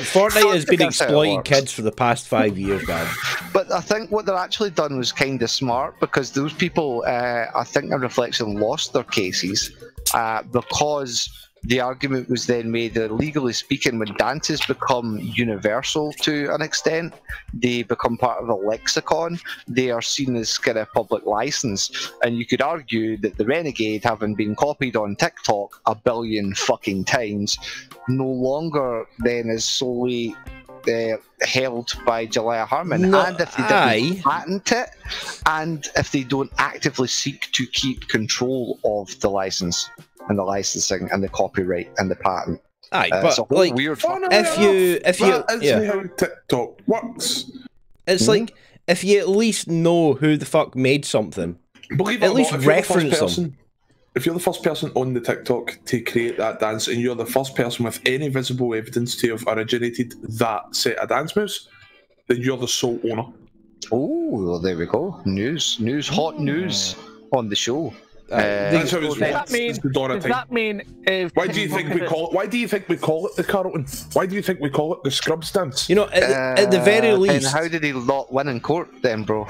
Fortnite has been exploiting kids for the past five years, man. But I think what they're actually done was kind of smart, because those people, uh, I think in reflection, lost their cases uh, because the argument was then made that, legally speaking, when dances become universal to an extent, they become part of the lexicon, they are seen as kind of public license. And you could argue that the renegade, having been copied on TikTok a billion fucking times, no longer then is solely uh, held by Jellia Harmon. No, and if they didn't I... patent it, and if they don't actively seek to keep control of the license. And the licensing and the copyright and the patent. Aye, uh, but it's a whole like, weird oh, no, if no, you if you yeah. how TikTok works. It's mm-hmm. like if you at least know who the fuck made something. Believe at least not, reference the person, them. If you're the first person on the TikTok to create that dance, and you're the first person with any visible evidence to have originated that set of dance moves, then you're the sole owner. Oh, well, there we go. News, news, hot mm. news on the show. Uh, That's how does, that mean, does that mean? If why do you think we call it? Why do you think we call it the Carlton? Why do you think we call it the Scrubs dance? You know, at, uh, at the very least. And how did he not win in court then, bro?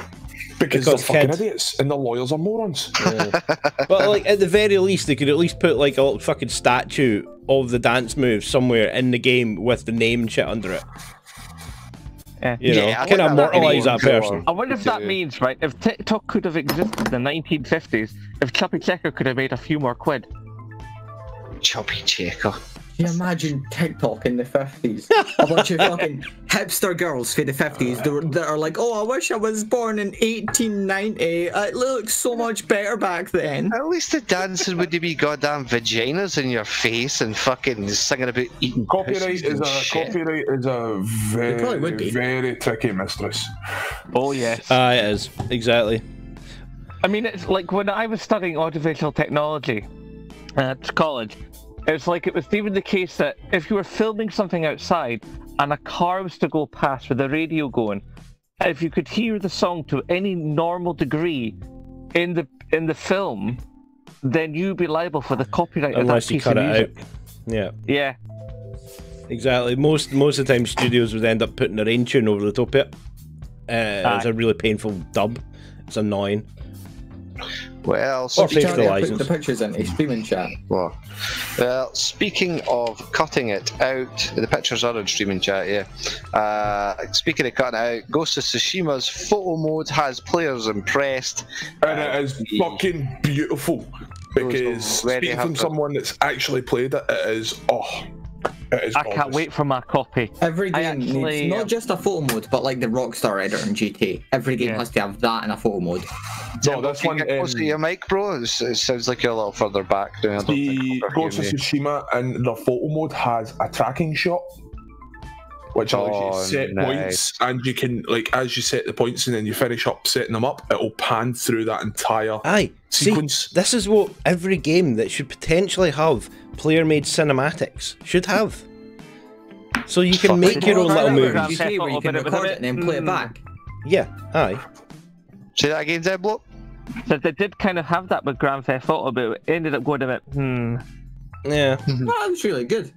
Because, because they're fucking kids. Idiots and the lawyers are morons. Yeah. But like at the very least, they could at least put like a little fucking statue of the dance move somewhere in the game with the name and shit under it. Yeah, you know, yeah, can immortalise that, that person. I wonder if that means, right, if TikTok could have existed in the nineteen fifties, if Chubby Checker could have made a few more quid. Chubby Checker. Can you imagine TikTok in the fifties? A bunch of fucking hipster girls for the fifties that, that are like, oh, I wish I was born in eighteen ninety. It looked so much better back then. At least the dancing would be goddamn vaginas in your face and fucking singing about eating copyright is a shit. Copyright is a very, very tricky mistress. Oh, yes. Ah, uh, it is. Exactly. I mean, it's like when I was studying audiovisual technology at college, it's like it was even the case that if you were filming something outside and a car was to go past with the radio going, if you could hear the song to any normal degree in the in the film, then you'd be liable for the copyright unless of that you piece cut of music. It out. Yeah. Yeah. Exactly. Most most of the time, studios would end up putting their own tune over the top of it. Uh, it's a really painful dub. It's annoying. Well, speaking of the pictures in a streaming chat. Well, well, speaking of cutting it out, the pictures are in streaming chat. Yeah. Uh, speaking of cutting it out, Ghost of Tsushima's photo mode has players impressed, and uh, it is fucking beautiful. Because speaking from someone that's actually played it, it is oh. I gorgeous. Can't wait for my copy. Every game actually, needs, not just a photo mode, but like the Rockstar editor in G T A. Every game yeah. has to have that in a photo mode. No, yeah, this one... Can you get close to your mic, bro? It sounds like you're a little further back. No, the Ghost of Tsushima in the photo mode has a tracking shot, which allows oh, you to set nice. points, and you can, like, as you set the points and then you finish up setting them up, it'll pan through that entire Aye. sequence. See, this is what every game that should potentially have player-made cinematics should have. So you can Fuck make your own little movies. Where you can record it and then play it back. Yeah, aye. Say that again, Zeblo? So they did kind of have that with Grand Theft Auto, but it ended up going a bit, hmm. Yeah. Well, it was really good.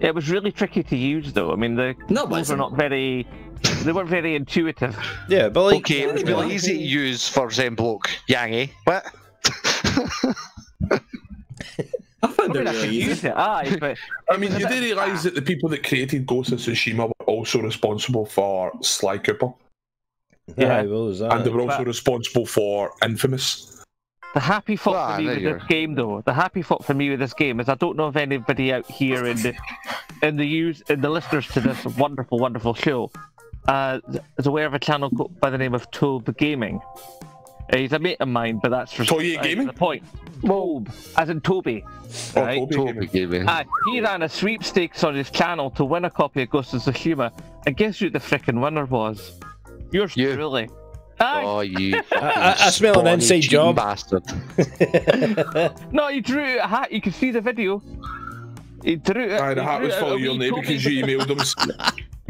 It was really tricky to use, though. I mean, the controls no, were not very... They weren't very intuitive. Yeah, but like... Okay, it was really easy to use for Zembloke. Yangy. What? I found I mean, it really I easy. Use it, aye, but... I mean, you do realise that the people that created Ghost of Tsushima were also responsible for Sly Cooper. Yeah, yeah well, that and they were also but... responsible for Infamous. The happy thought ah, for me with this game, though, the happy thought for me with this game is I don't know if anybody out here in the in the use in the listeners to this wonderful, wonderful show uh, is aware of a channel by the name of Tobe Gaming. Uh, he's a mate of mine, but that's for Toye uh, Gaming. The point. Tobe, as in Toby. Oh, right? Tobe, Tobe Gaming. Gaming. Uh, he ran a sweepstakes on his channel to win a copy of Ghost of Tsushima, and guess who the frickin' winner was? Yours you. truly. Aye. Oh, you! I, I smell an inside job, bastard. No, you drew a hat. You can see the video. He drew it. Aye, the hat was following your name because you emailed him.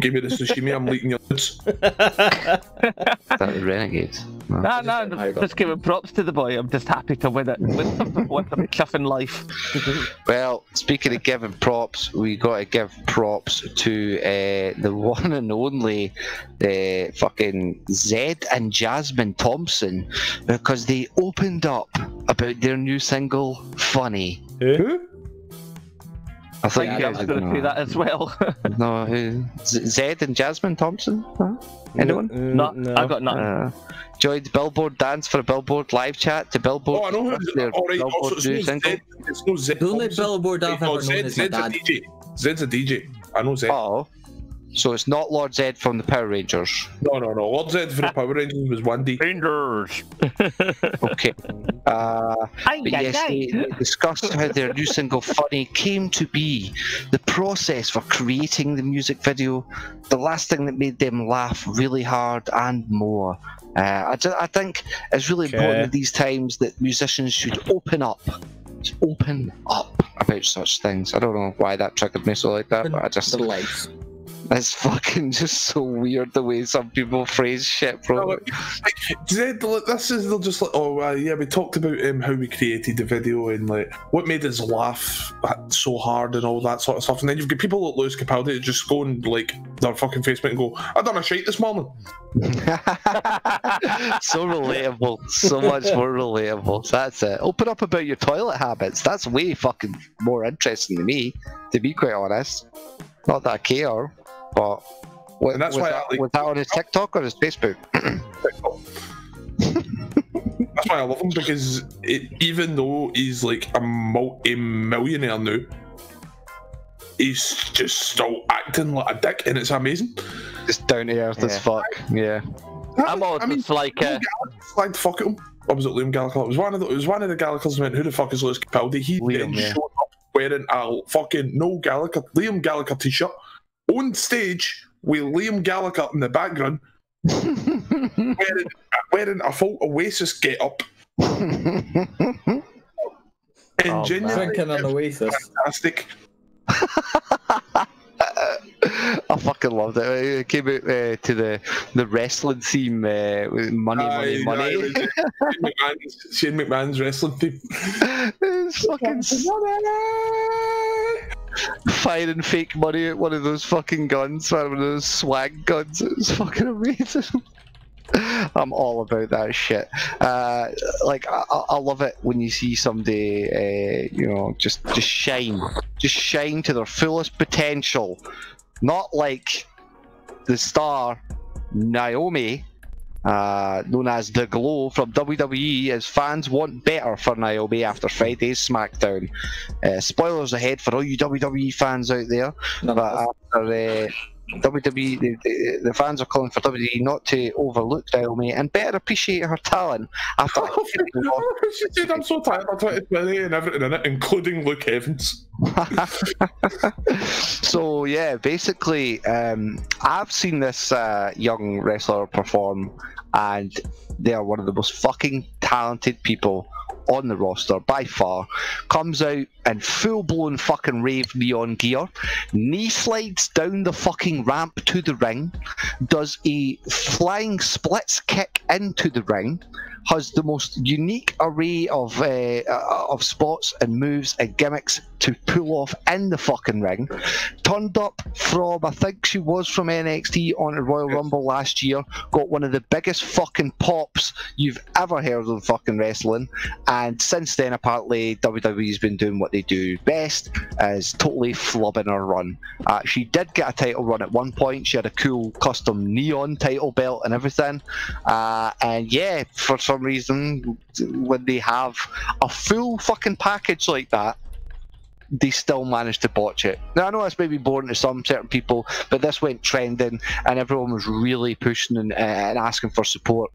Give me the sashimi. I'm leaking your nuts. That renegade. No, nah, nah, I'm just, just giving props to the boy. I'm just happy to win it. Win something with him chuffing life. Well, speaking of giving props, we got to give props to uh, the one and only uh, fucking Zed and Jasmine Thompson because they opened up about their new single, Funny. Who? I think I was going to do that as well. No, who? Zed and Jasmine Thompson? Huh? Anyone? Mm, no, no, I've got nothing. Uh, joined Billboard Dance for a Billboard live chat to Billboard. Oh, I know who. All right, also, it's no Zed. It's no Zed. The only Billboard I've ever known is my dad. Zed's a D J. I know Zed. Oh, so it's not Lord Zed from the Power Rangers. No, no, no. Lord Zed from the Power Rangers was one D. Rangers. Okay. Uh, but yes, they, they discussed how their new single Funny came to be, the process for creating the music video, the last thing that made them laugh really hard, and more. Uh, I, I think it's really okay. important at these times that musicians should open up. Just open up about such things. I don't know why that triggered me so like that, but I just... The lights. It's fucking just so weird the way some people phrase shit, bro. No, look, Zed, look, this is they're just like, oh uh, yeah, we talked about um, how we created the video and like what made us laugh so hard and all that sort of stuff. And then you've got people like Lewis Capaldi that just go and like their fucking Facebook and go, I done a shite this morning. So relatable, so much more relatable. That's it. Open up about your toilet habits. That's way fucking more interesting to me, to be quite honest. Not that I care. But with, and that's why that, I like, was that on his TikTok or his Facebook? That's why I love him because it, even though he's like a multi-millionaire now, he's just still acting like a dick, and it's amazing. It's down to earth yeah. as fuck. Yeah. I'm always I mean, like, uh... like fuck him. I was at Liam Gallagher. It was one of the, it was one of the Gallaghers went, who the fuck is Lewis Capaldi? He Liam, then yeah. showed up wearing a fucking no Gallagher, Liam Gallagher t-shirt on stage with Liam Gallagher in the background, wearing, wearing a full Oasis get up. And oh, drinking an Oasis. Fantastic. I fucking loved it. It came out uh, to the the wrestling theme, uh, with money, money, uh, money. No, it was Shane, McMahon's, Shane McMahon's wrestling theme. It's fucking firing fake money at one of those fucking guns, one of those swag guns. It was fucking amazing. I'm all about that shit. Uh, like I, I love it when you see somebody, uh, you know, just just shine, just shine to their fullest potential. Not like the star Naomi, uh, known as The Glow from W W E, as fans want better for Naomi after Friday's SmackDown. Uh, spoilers ahead for all you W W E fans out there. No, but no. after. Uh, W W E, the, the, the fans are calling for W W E not to overlook Naomi and better appreciate her talent. After oh, off, she said, "I'm so tired of twenty twenty and everything in it, including Luke Evans." So yeah, basically, um, I've seen this uh, young wrestler perform, and they are one of the most fucking talented people on the roster by far. Comes out in full-blown fucking rave neon gear, knee slides down the fucking ramp to the ring, does a flying splits kick into the ring, has the most unique array of uh, of spots and moves and gimmicks to pull off in the fucking ring. Turned up from, I think she was from N X T on the Royal Rumble last year, got one of the biggest fucking pops you've ever heard of fucking wrestling, and since then apparently W W E's been doing what they do best, is totally flubbing her run. Uh, she did get a title run at one point, she had a cool custom neon title belt and everything, uh, and yeah, for some reason when they have a full fucking package like that, they still managed to botch it. Now I know that's maybe boring to some certain people, but this went trending and everyone was really pushing and, uh, and asking for support,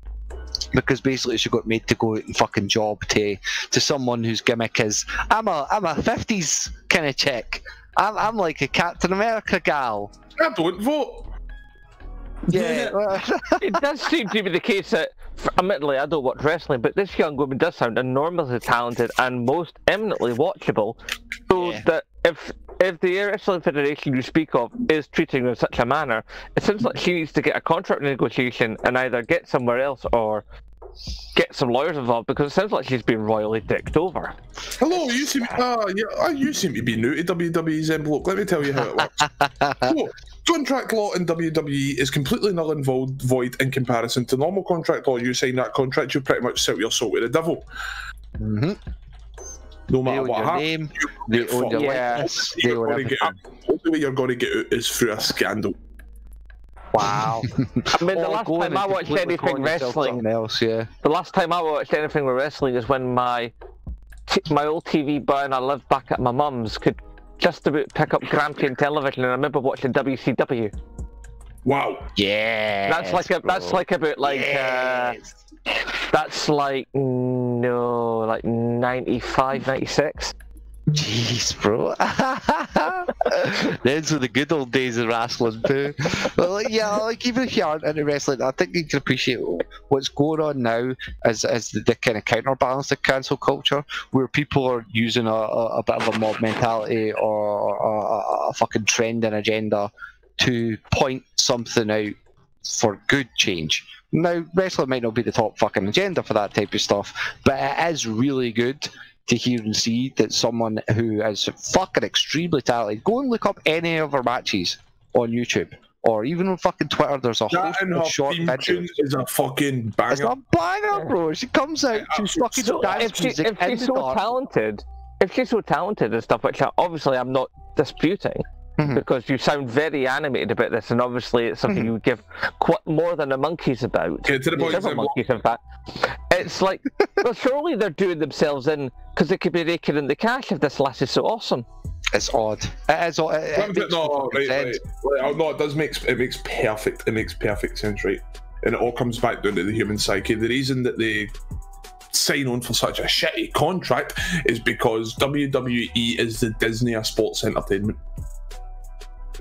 because basically she got made to go out and fucking job to to someone whose gimmick is I'm a I'm a fifties kind of chick. I'm I'm like a Captain America gal. I don't vote. Yeah, it does seem to be the case that, admittedly, I don't watch wrestling, but this young woman does sound enormously talented and most eminently watchable. So yeah. that if if the wrestling federation you speak of is treating her in such a manner, it seems like she needs to get a contract negotiation and either get somewhere else or get some lawyers involved, because it sounds like she's been royally dicked over. Hello, you seem uh, yeah, you seem to be new to W W E's envelope. Let me tell you how it works. So, contract law in W W E is completely null and void in comparison to normal contract law. You sign that contract, you pretty much sell your soul to the devil. Mm-hmm. No matter what happens, the only way you're going to get out is through a scandal. Wow. I mean, the last time I watched anything wrestling, else, yeah. the last time I watched anything with wrestling is when my t my old T V button I lived back at my mum's could just about pick up Grampian television, and I remember watching W C W. Wow. Yeah. That's like a, that's like about like yes. uh, that's like no like ninety-five, ninety-six. Jeez, bro. Those were the good old days of wrestling too. But like, yeah, like even if you aren't into wrestling, I think you can appreciate what's going on now as as the, the kind of counterbalance to cancel culture, where people are using a, a, a bit of a mob mentality or a, a fucking trend and agenda to point something out for good change. Now, wrestling might not be the top fucking agenda for that type of stuff, but it is really good to hear and see that someone who is fucking extremely talented, go and look up any of her matches on YouTube or even on fucking Twitter. There's a that whole and short video. Is a fucking banger. It's a banger, bro. She comes out, she's fucking so, if, she, if she's so dark. talented, if she's so talented and stuff, which I, obviously I'm not disputing, mm-hmm. because you sound very animated about this, and obviously it's something mm-hmm. you would give quite more than a monkey's about. Yeah, to the point of monkeys, in fact. It's like, well, surely they're doing themselves in because they could be raking in the cash if this lass is so awesome. It's odd. It is odd. It, it no, no, right, right. Well, no, it does make it makes perfect. It makes perfect sense, right? And it all comes back down to the human psyche. The reason that they sign on for such a shitty contract is because W W E is the Disney of sports entertainment.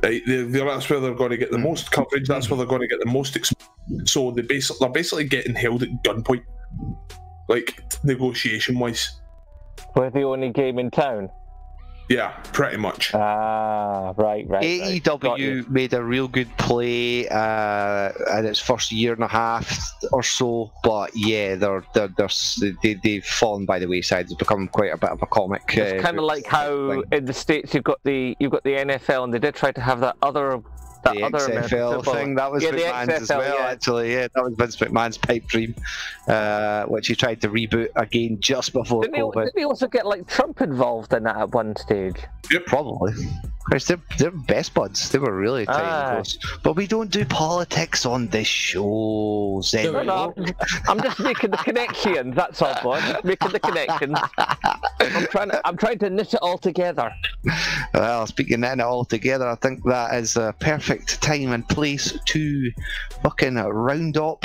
Right? They, that's where they're going to get the most coverage. That's where they're going to get the most exposure. So they basically, they're basically getting held at gunpoint, like negotiation-wise. We're the only game in town. Yeah, pretty much. Ah, right, right. A E W right. made a real good play uh, in its first year and a half or so, but yeah, they're, they're, they're, they, they've fallen by the wayside. It's become quite a bit of a comic. It's uh, kind of like how thing. in the States you've got the you've got the N F L, and they did try to have that other. That the other X F L thing, that was yeah, McMahon's X F L, as well, yeah. actually, yeah, that was Vince McMahon's pipe dream, uh, which he tried to reboot again just before didn't COVID. He, didn't he also get, like, Trump involved in that at one stage? Yeah, probably. Because they're, they're best buds, they were really tight ah. close. But we don't do politics on this show, Zen. No, no, I'm, I'm just making the connections, that's all, bud. Making the connections. I'm trying to, I'm trying to knit it all together. Well, speaking of it all together, I think that is a perfect time and place to fucking round up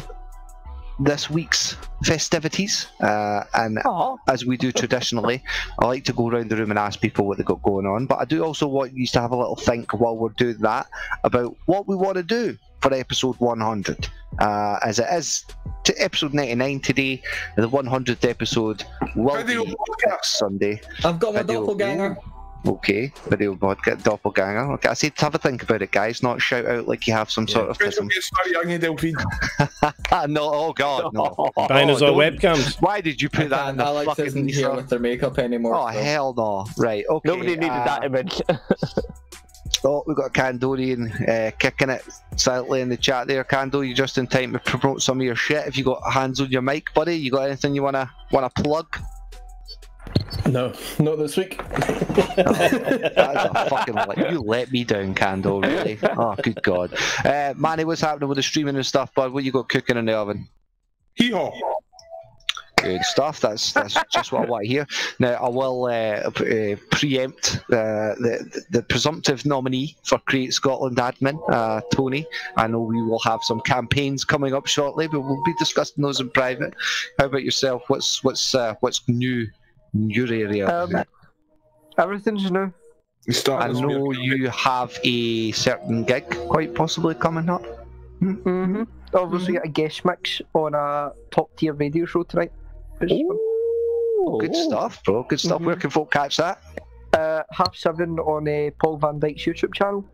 this week's festivities, uh, and Aww. as we do traditionally, I like to go around the room and ask people what they got going on, but I do also want you to have a little think while we're doing that about what we want to do for episode one hundred, uh, as it is to episode ninety-nine today. The one hundredth episode will Video be next Sunday. I've got my Video doppelganger. Okay, video podcast doppelganger. Okay, I said have a think about it, guys. Not shout out like you have some yeah. sort of. No, oh god, no. Dinosaur oh, webcams. Why did you put that in the Alex isn't here with their makeup anymore? Oh so. hell no! Right, okay. Nobody needed uh, that image. Oh, we've got Candorian uh, kicking it silently in the chat there. Candor, you're just in time to promote some of your shit. If you got hands on your mic, buddy, you got anything you wanna wanna plug? No, not this week. Oh, that's a fucking like you let me down, Candle. Really? Oh, good god. Uh, Manny, what's happening with the streaming and stuff, bud? What you got cooking in the oven? Hee haw. Good stuff. That's that's just what I want to hear. Now I will uh, uh, preempt uh, the the presumptive nominee for Create Scotland admin, uh, Tony. I know we will have some campaigns coming up shortly, but we'll be discussing those in private. How about yourself? What's what's uh, what's new? Your area. Um, everything's new. I know you have a certain gig quite possibly coming up. Mm-hmm. Obviously, mm-hmm. got a guest mix on a top tier radio show tonight. Ooh, good stuff, bro. Good stuff. Mm-hmm. Where can folk catch that? Uh, half seven on uh, Paul Van Dyke's YouTube channel.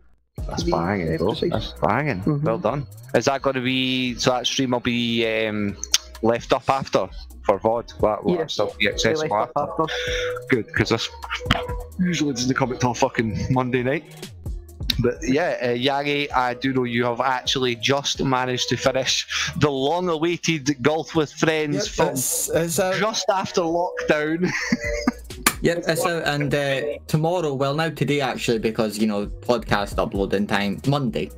That's banging, bro. That's banging. Mm-hmm. Well done. Is that going to be so? That stream will be um, left up after. For V O D, that will yeah. still be accessible after. after. Good, because this usually doesn't come until fucking Monday night. But yeah, uh, Yagi, I do know you have actually just managed to finish the long-awaited Golf with Friends yep, film it's, it's just after lockdown. Yep, it's out, and uh, tomorrow, well now today actually, because, you know, podcast uploading time, Monday.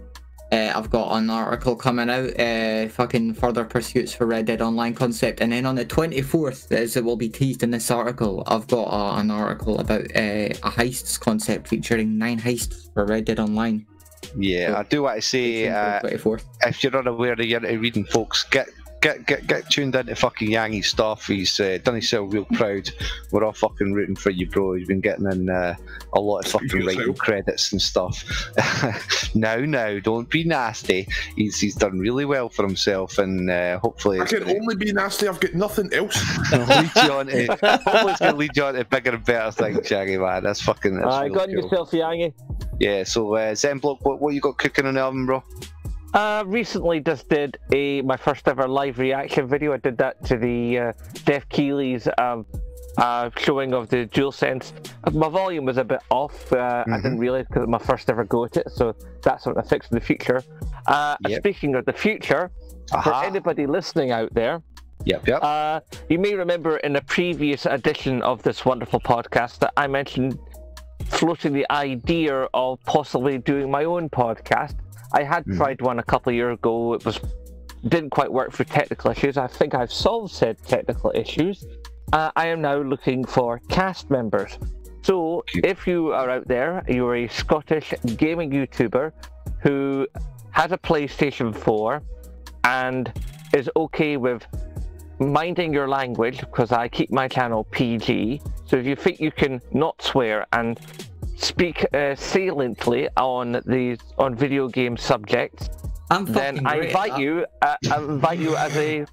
Uh, I've got an article coming out, uh, fucking further pursuits for Red Dead Online concept, and then on the twenty-fourth, as it will be teased in this article, I've got uh, an article about uh, a heists concept featuring nine heists for Red Dead Online. Yeah, so, I do want to say, uh, if you're not aware of your reading, folks, get Get, get, get tuned into fucking Yangi's stuff. He's uh, done himself real proud. We're all fucking rooting for you, bro. He's been getting in uh, a lot of fucking writing credits and stuff. No, no, don't be nasty. He's he's done really well for himself, and uh, hopefully... I can uh, only be nasty, I've got nothing else. Lead you on to, hopefully it's going to lead you on to bigger and better things, Shaggy, man. That's fucking... That's uh, got cool. yourself, Yangi. Yeah, so uh, Zenblock, what, what you got cooking on the oven, bro? Uh, recently just did a my first ever live reaction video. I did that to the uh, Def Keighley's um, uh, showing of the DualSense. My volume was a bit off. Uh, mm-hmm. I didn't realise because it was my first ever go at it, so that's something I fixed for the future. Uh, yep. Speaking of the future, uh-huh. for anybody listening out there, Yep, yep. Uh, you may remember in a previous edition of this wonderful podcast that I mentioned floating the idea of possibly doing my own podcast. I had tried one a couple of years ago. It was didn't quite work for technical issues. I think I've solved said technical issues. Uh, I am now looking for cast members. So if you are out there, you're a Scottish gaming YouTuber who has a PlayStation four and is okay with minding your language, because I keep my channel P G, so if you think you can not swear and speak uh, saliently on these on video game subjects, I'm then I invite up. you uh, I invite you as a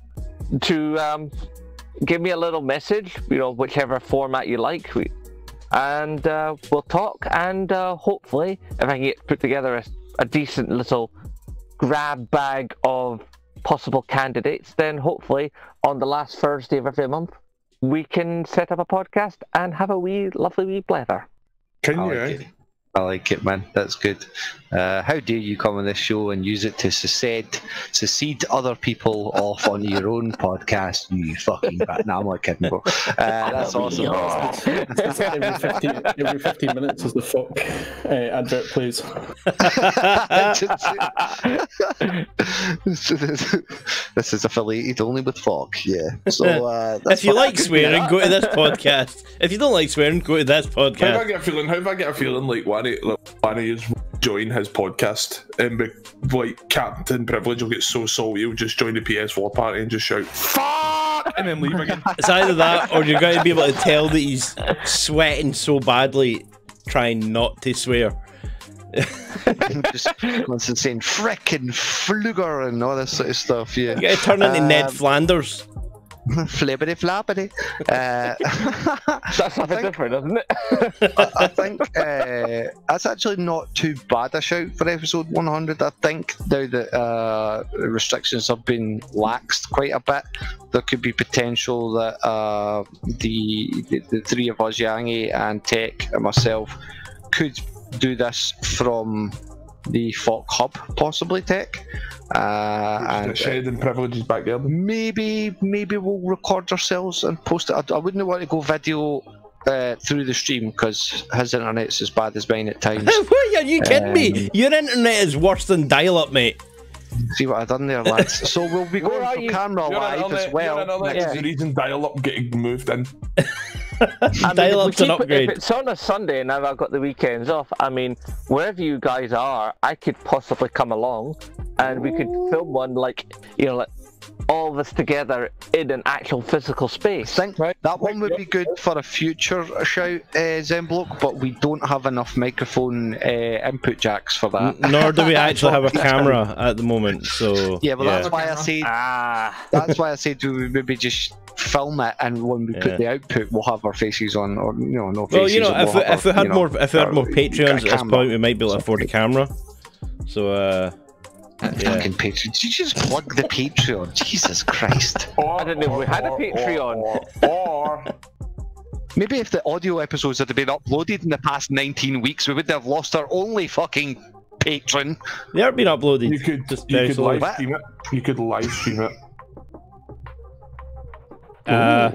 to um, give me a little message, you know, whichever format you like, and uh, we'll talk, and uh, hopefully if I can get put together a, a decent little grab bag of possible candidates, then hopefully on the last Thursday of every month we can set up a podcast and have a wee lovely wee blather. Can I you? Like eh? I like it, man. That's good. Uh, how dare you come on this show and use it to secede, secede other people off on your own podcast? You fucking bat. No, I'm not kidding, bro. Uh, that's awesome. Every fifteen minutes is the fuck uh, advert plays. This is affiliated only with fuck. Yeah. So uh, that's if you like swearing, go to this podcast. If you don't like swearing, go to this podcast. How do I get a feeling? How do I get a feeling like one? Like, join his podcast and be like Captain Privilege will get so salty he'll just join the P S four party and just shout fuck and then leave again. It's either that or you're going to be able to tell that he's sweating so badly trying not to swear. Just constant saying frick and fluger and all this sort of stuff. Yeah, you gotta turn into um, Ned Flanders. Flippity flappity. Uh, that's something think, different, isn't it? I, I think uh, that's actually not too bad a shout for episode one hundred. I think now that uh, restrictions have been laxed quite a bit, there could be potential that uh, the, the the three of us, Yangi and Tech and myself, could do this from the F O C Hub, possibly, Tech. Uh, and sharing privileges back there. Maybe, maybe we'll record ourselves and post it. I, I wouldn't want to go video uh, through the stream because his internet's as bad as mine at times. Are you kidding um, me? Your internet is worse than dial-up, mate. See what I've done there, lads. So we'll be going for you? camera you're live as well. That's the reason dial-up getting moved in. I mean, if, keep, if it's on a Sunday and I've got the weekends off, I mean, wherever you guys are, I could possibly come along and we could film one, like, you know, like all this together in an actual physical space. I think right. that one would be good for a future shout, uh, Zenblock, but we don't have enough microphone uh, input jacks for that. N nor do we actually have a camera at the moment, so... Yeah, but yeah. that's why I said... Ah. That's why I said we would maybe just... film it, and when we yeah. put the output, we'll have our faces on, or you know, no faces. Well, you know, if, we'll if, our, we had you know more, if we had more, if we had more Patreons at this point, we might be able to afford a camera. So, uh, that yeah. fucking Patreon. Did you just plug the Patreon? Jesus Christ! Or, I don't know. Or, we had or, a Patreon. Or, or, or. Maybe if the audio episodes had been uploaded in the past nineteen weeks, we would have lost our only fucking patron. They aren't been uploaded. You could just you could live stream it. You could live stream it. Uh,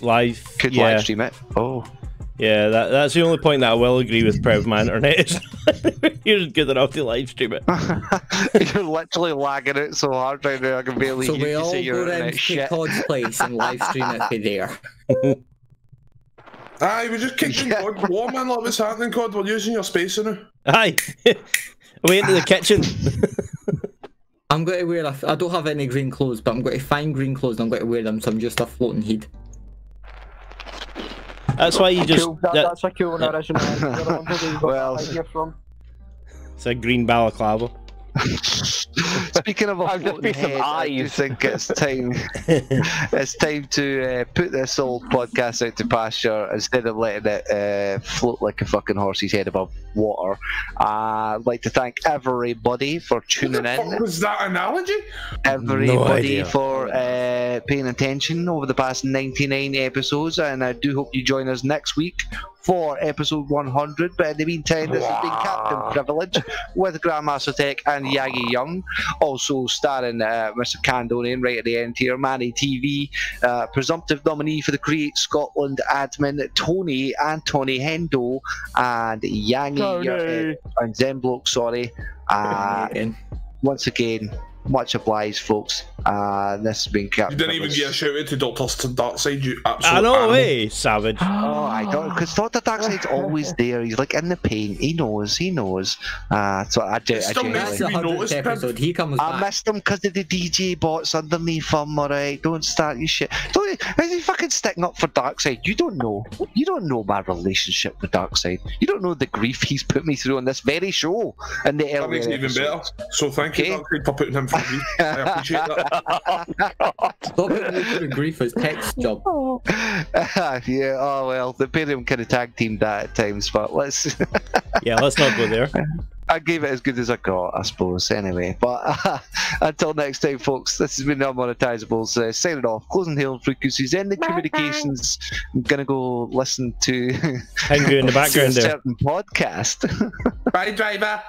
live could yeah. live stream it. Oh, yeah, that, that's the only point that I will agree with Prev. My internet is you're good enough to live stream it. You're literally lagging it so hard right now. I can barely so hear we you all say your internet shit. Todd's place and live stream it to there. Aye, we just kicked in Cod. What man, like, what's happening, Cod? We're using your space now. Aye, away into the kitchen. I'm going to wear a... I don't have any green clothes, but I'm going to find green clothes and I'm going to wear them, so I'm just a floating head. That's why you just... Cool. That, that, that's a cool that, original. That, well... From. It's a green balaclava. Speaking of a floating head, I do think it's time... it's time to uh, put this old podcast out to pasture instead of letting it uh, float like a fucking horse's head above water. uh, I'd like to thank everybody for tuning in. What was that analogy? Everybody no for uh, paying attention over the past ninety-nine episodes, and I do hope you join us next week for episode one hundred. But in the meantime, this has been Captain Privilege with Grandmaster Tech and Yagi Young, also starring uh, Mister Candonian right at the end here, Manny T V, uh, presumptive nominee for the Create Scotland admin, Tony and Tony Hendo, and Yangi. Oh, no. uh, and Zenblock, sorry. Uh, once again, Much obliged, folks. Uh, this has been Captain. You didn't even get a shout out to Doctor Darkseid, you absolute I know, eh? Savage. Oh, I don't, because Doctor Darkseid's always there. He's like in the paint. He knows, he knows. Uh, so I do. I noticed episode. He comes I back. missed him because of the D J bots underneath him, alright? Don't start your shit. Don't, is he fucking sticking up for Darkseid? You don't know. You don't know my relationship with Darkseid. You don't know the grief he's put me through on this very show. In the that makes it even better. So thank okay. you, Darkseid, for putting him through grief. I appreciate that. Stop it, grief is Tech's job. Yeah, oh well, the Imperium kind of tag teamed that at times, but let's. Yeah, let's not go there. I gave it as good as I got, I suppose, anyway. But uh, until next time, folks, this has been Unmonetizables. Uh, signing off, closing the hail frequencies, end the bye communications. Bye. I'm going to go listen to Henry in the background a there. certain podcast. Bye, driver.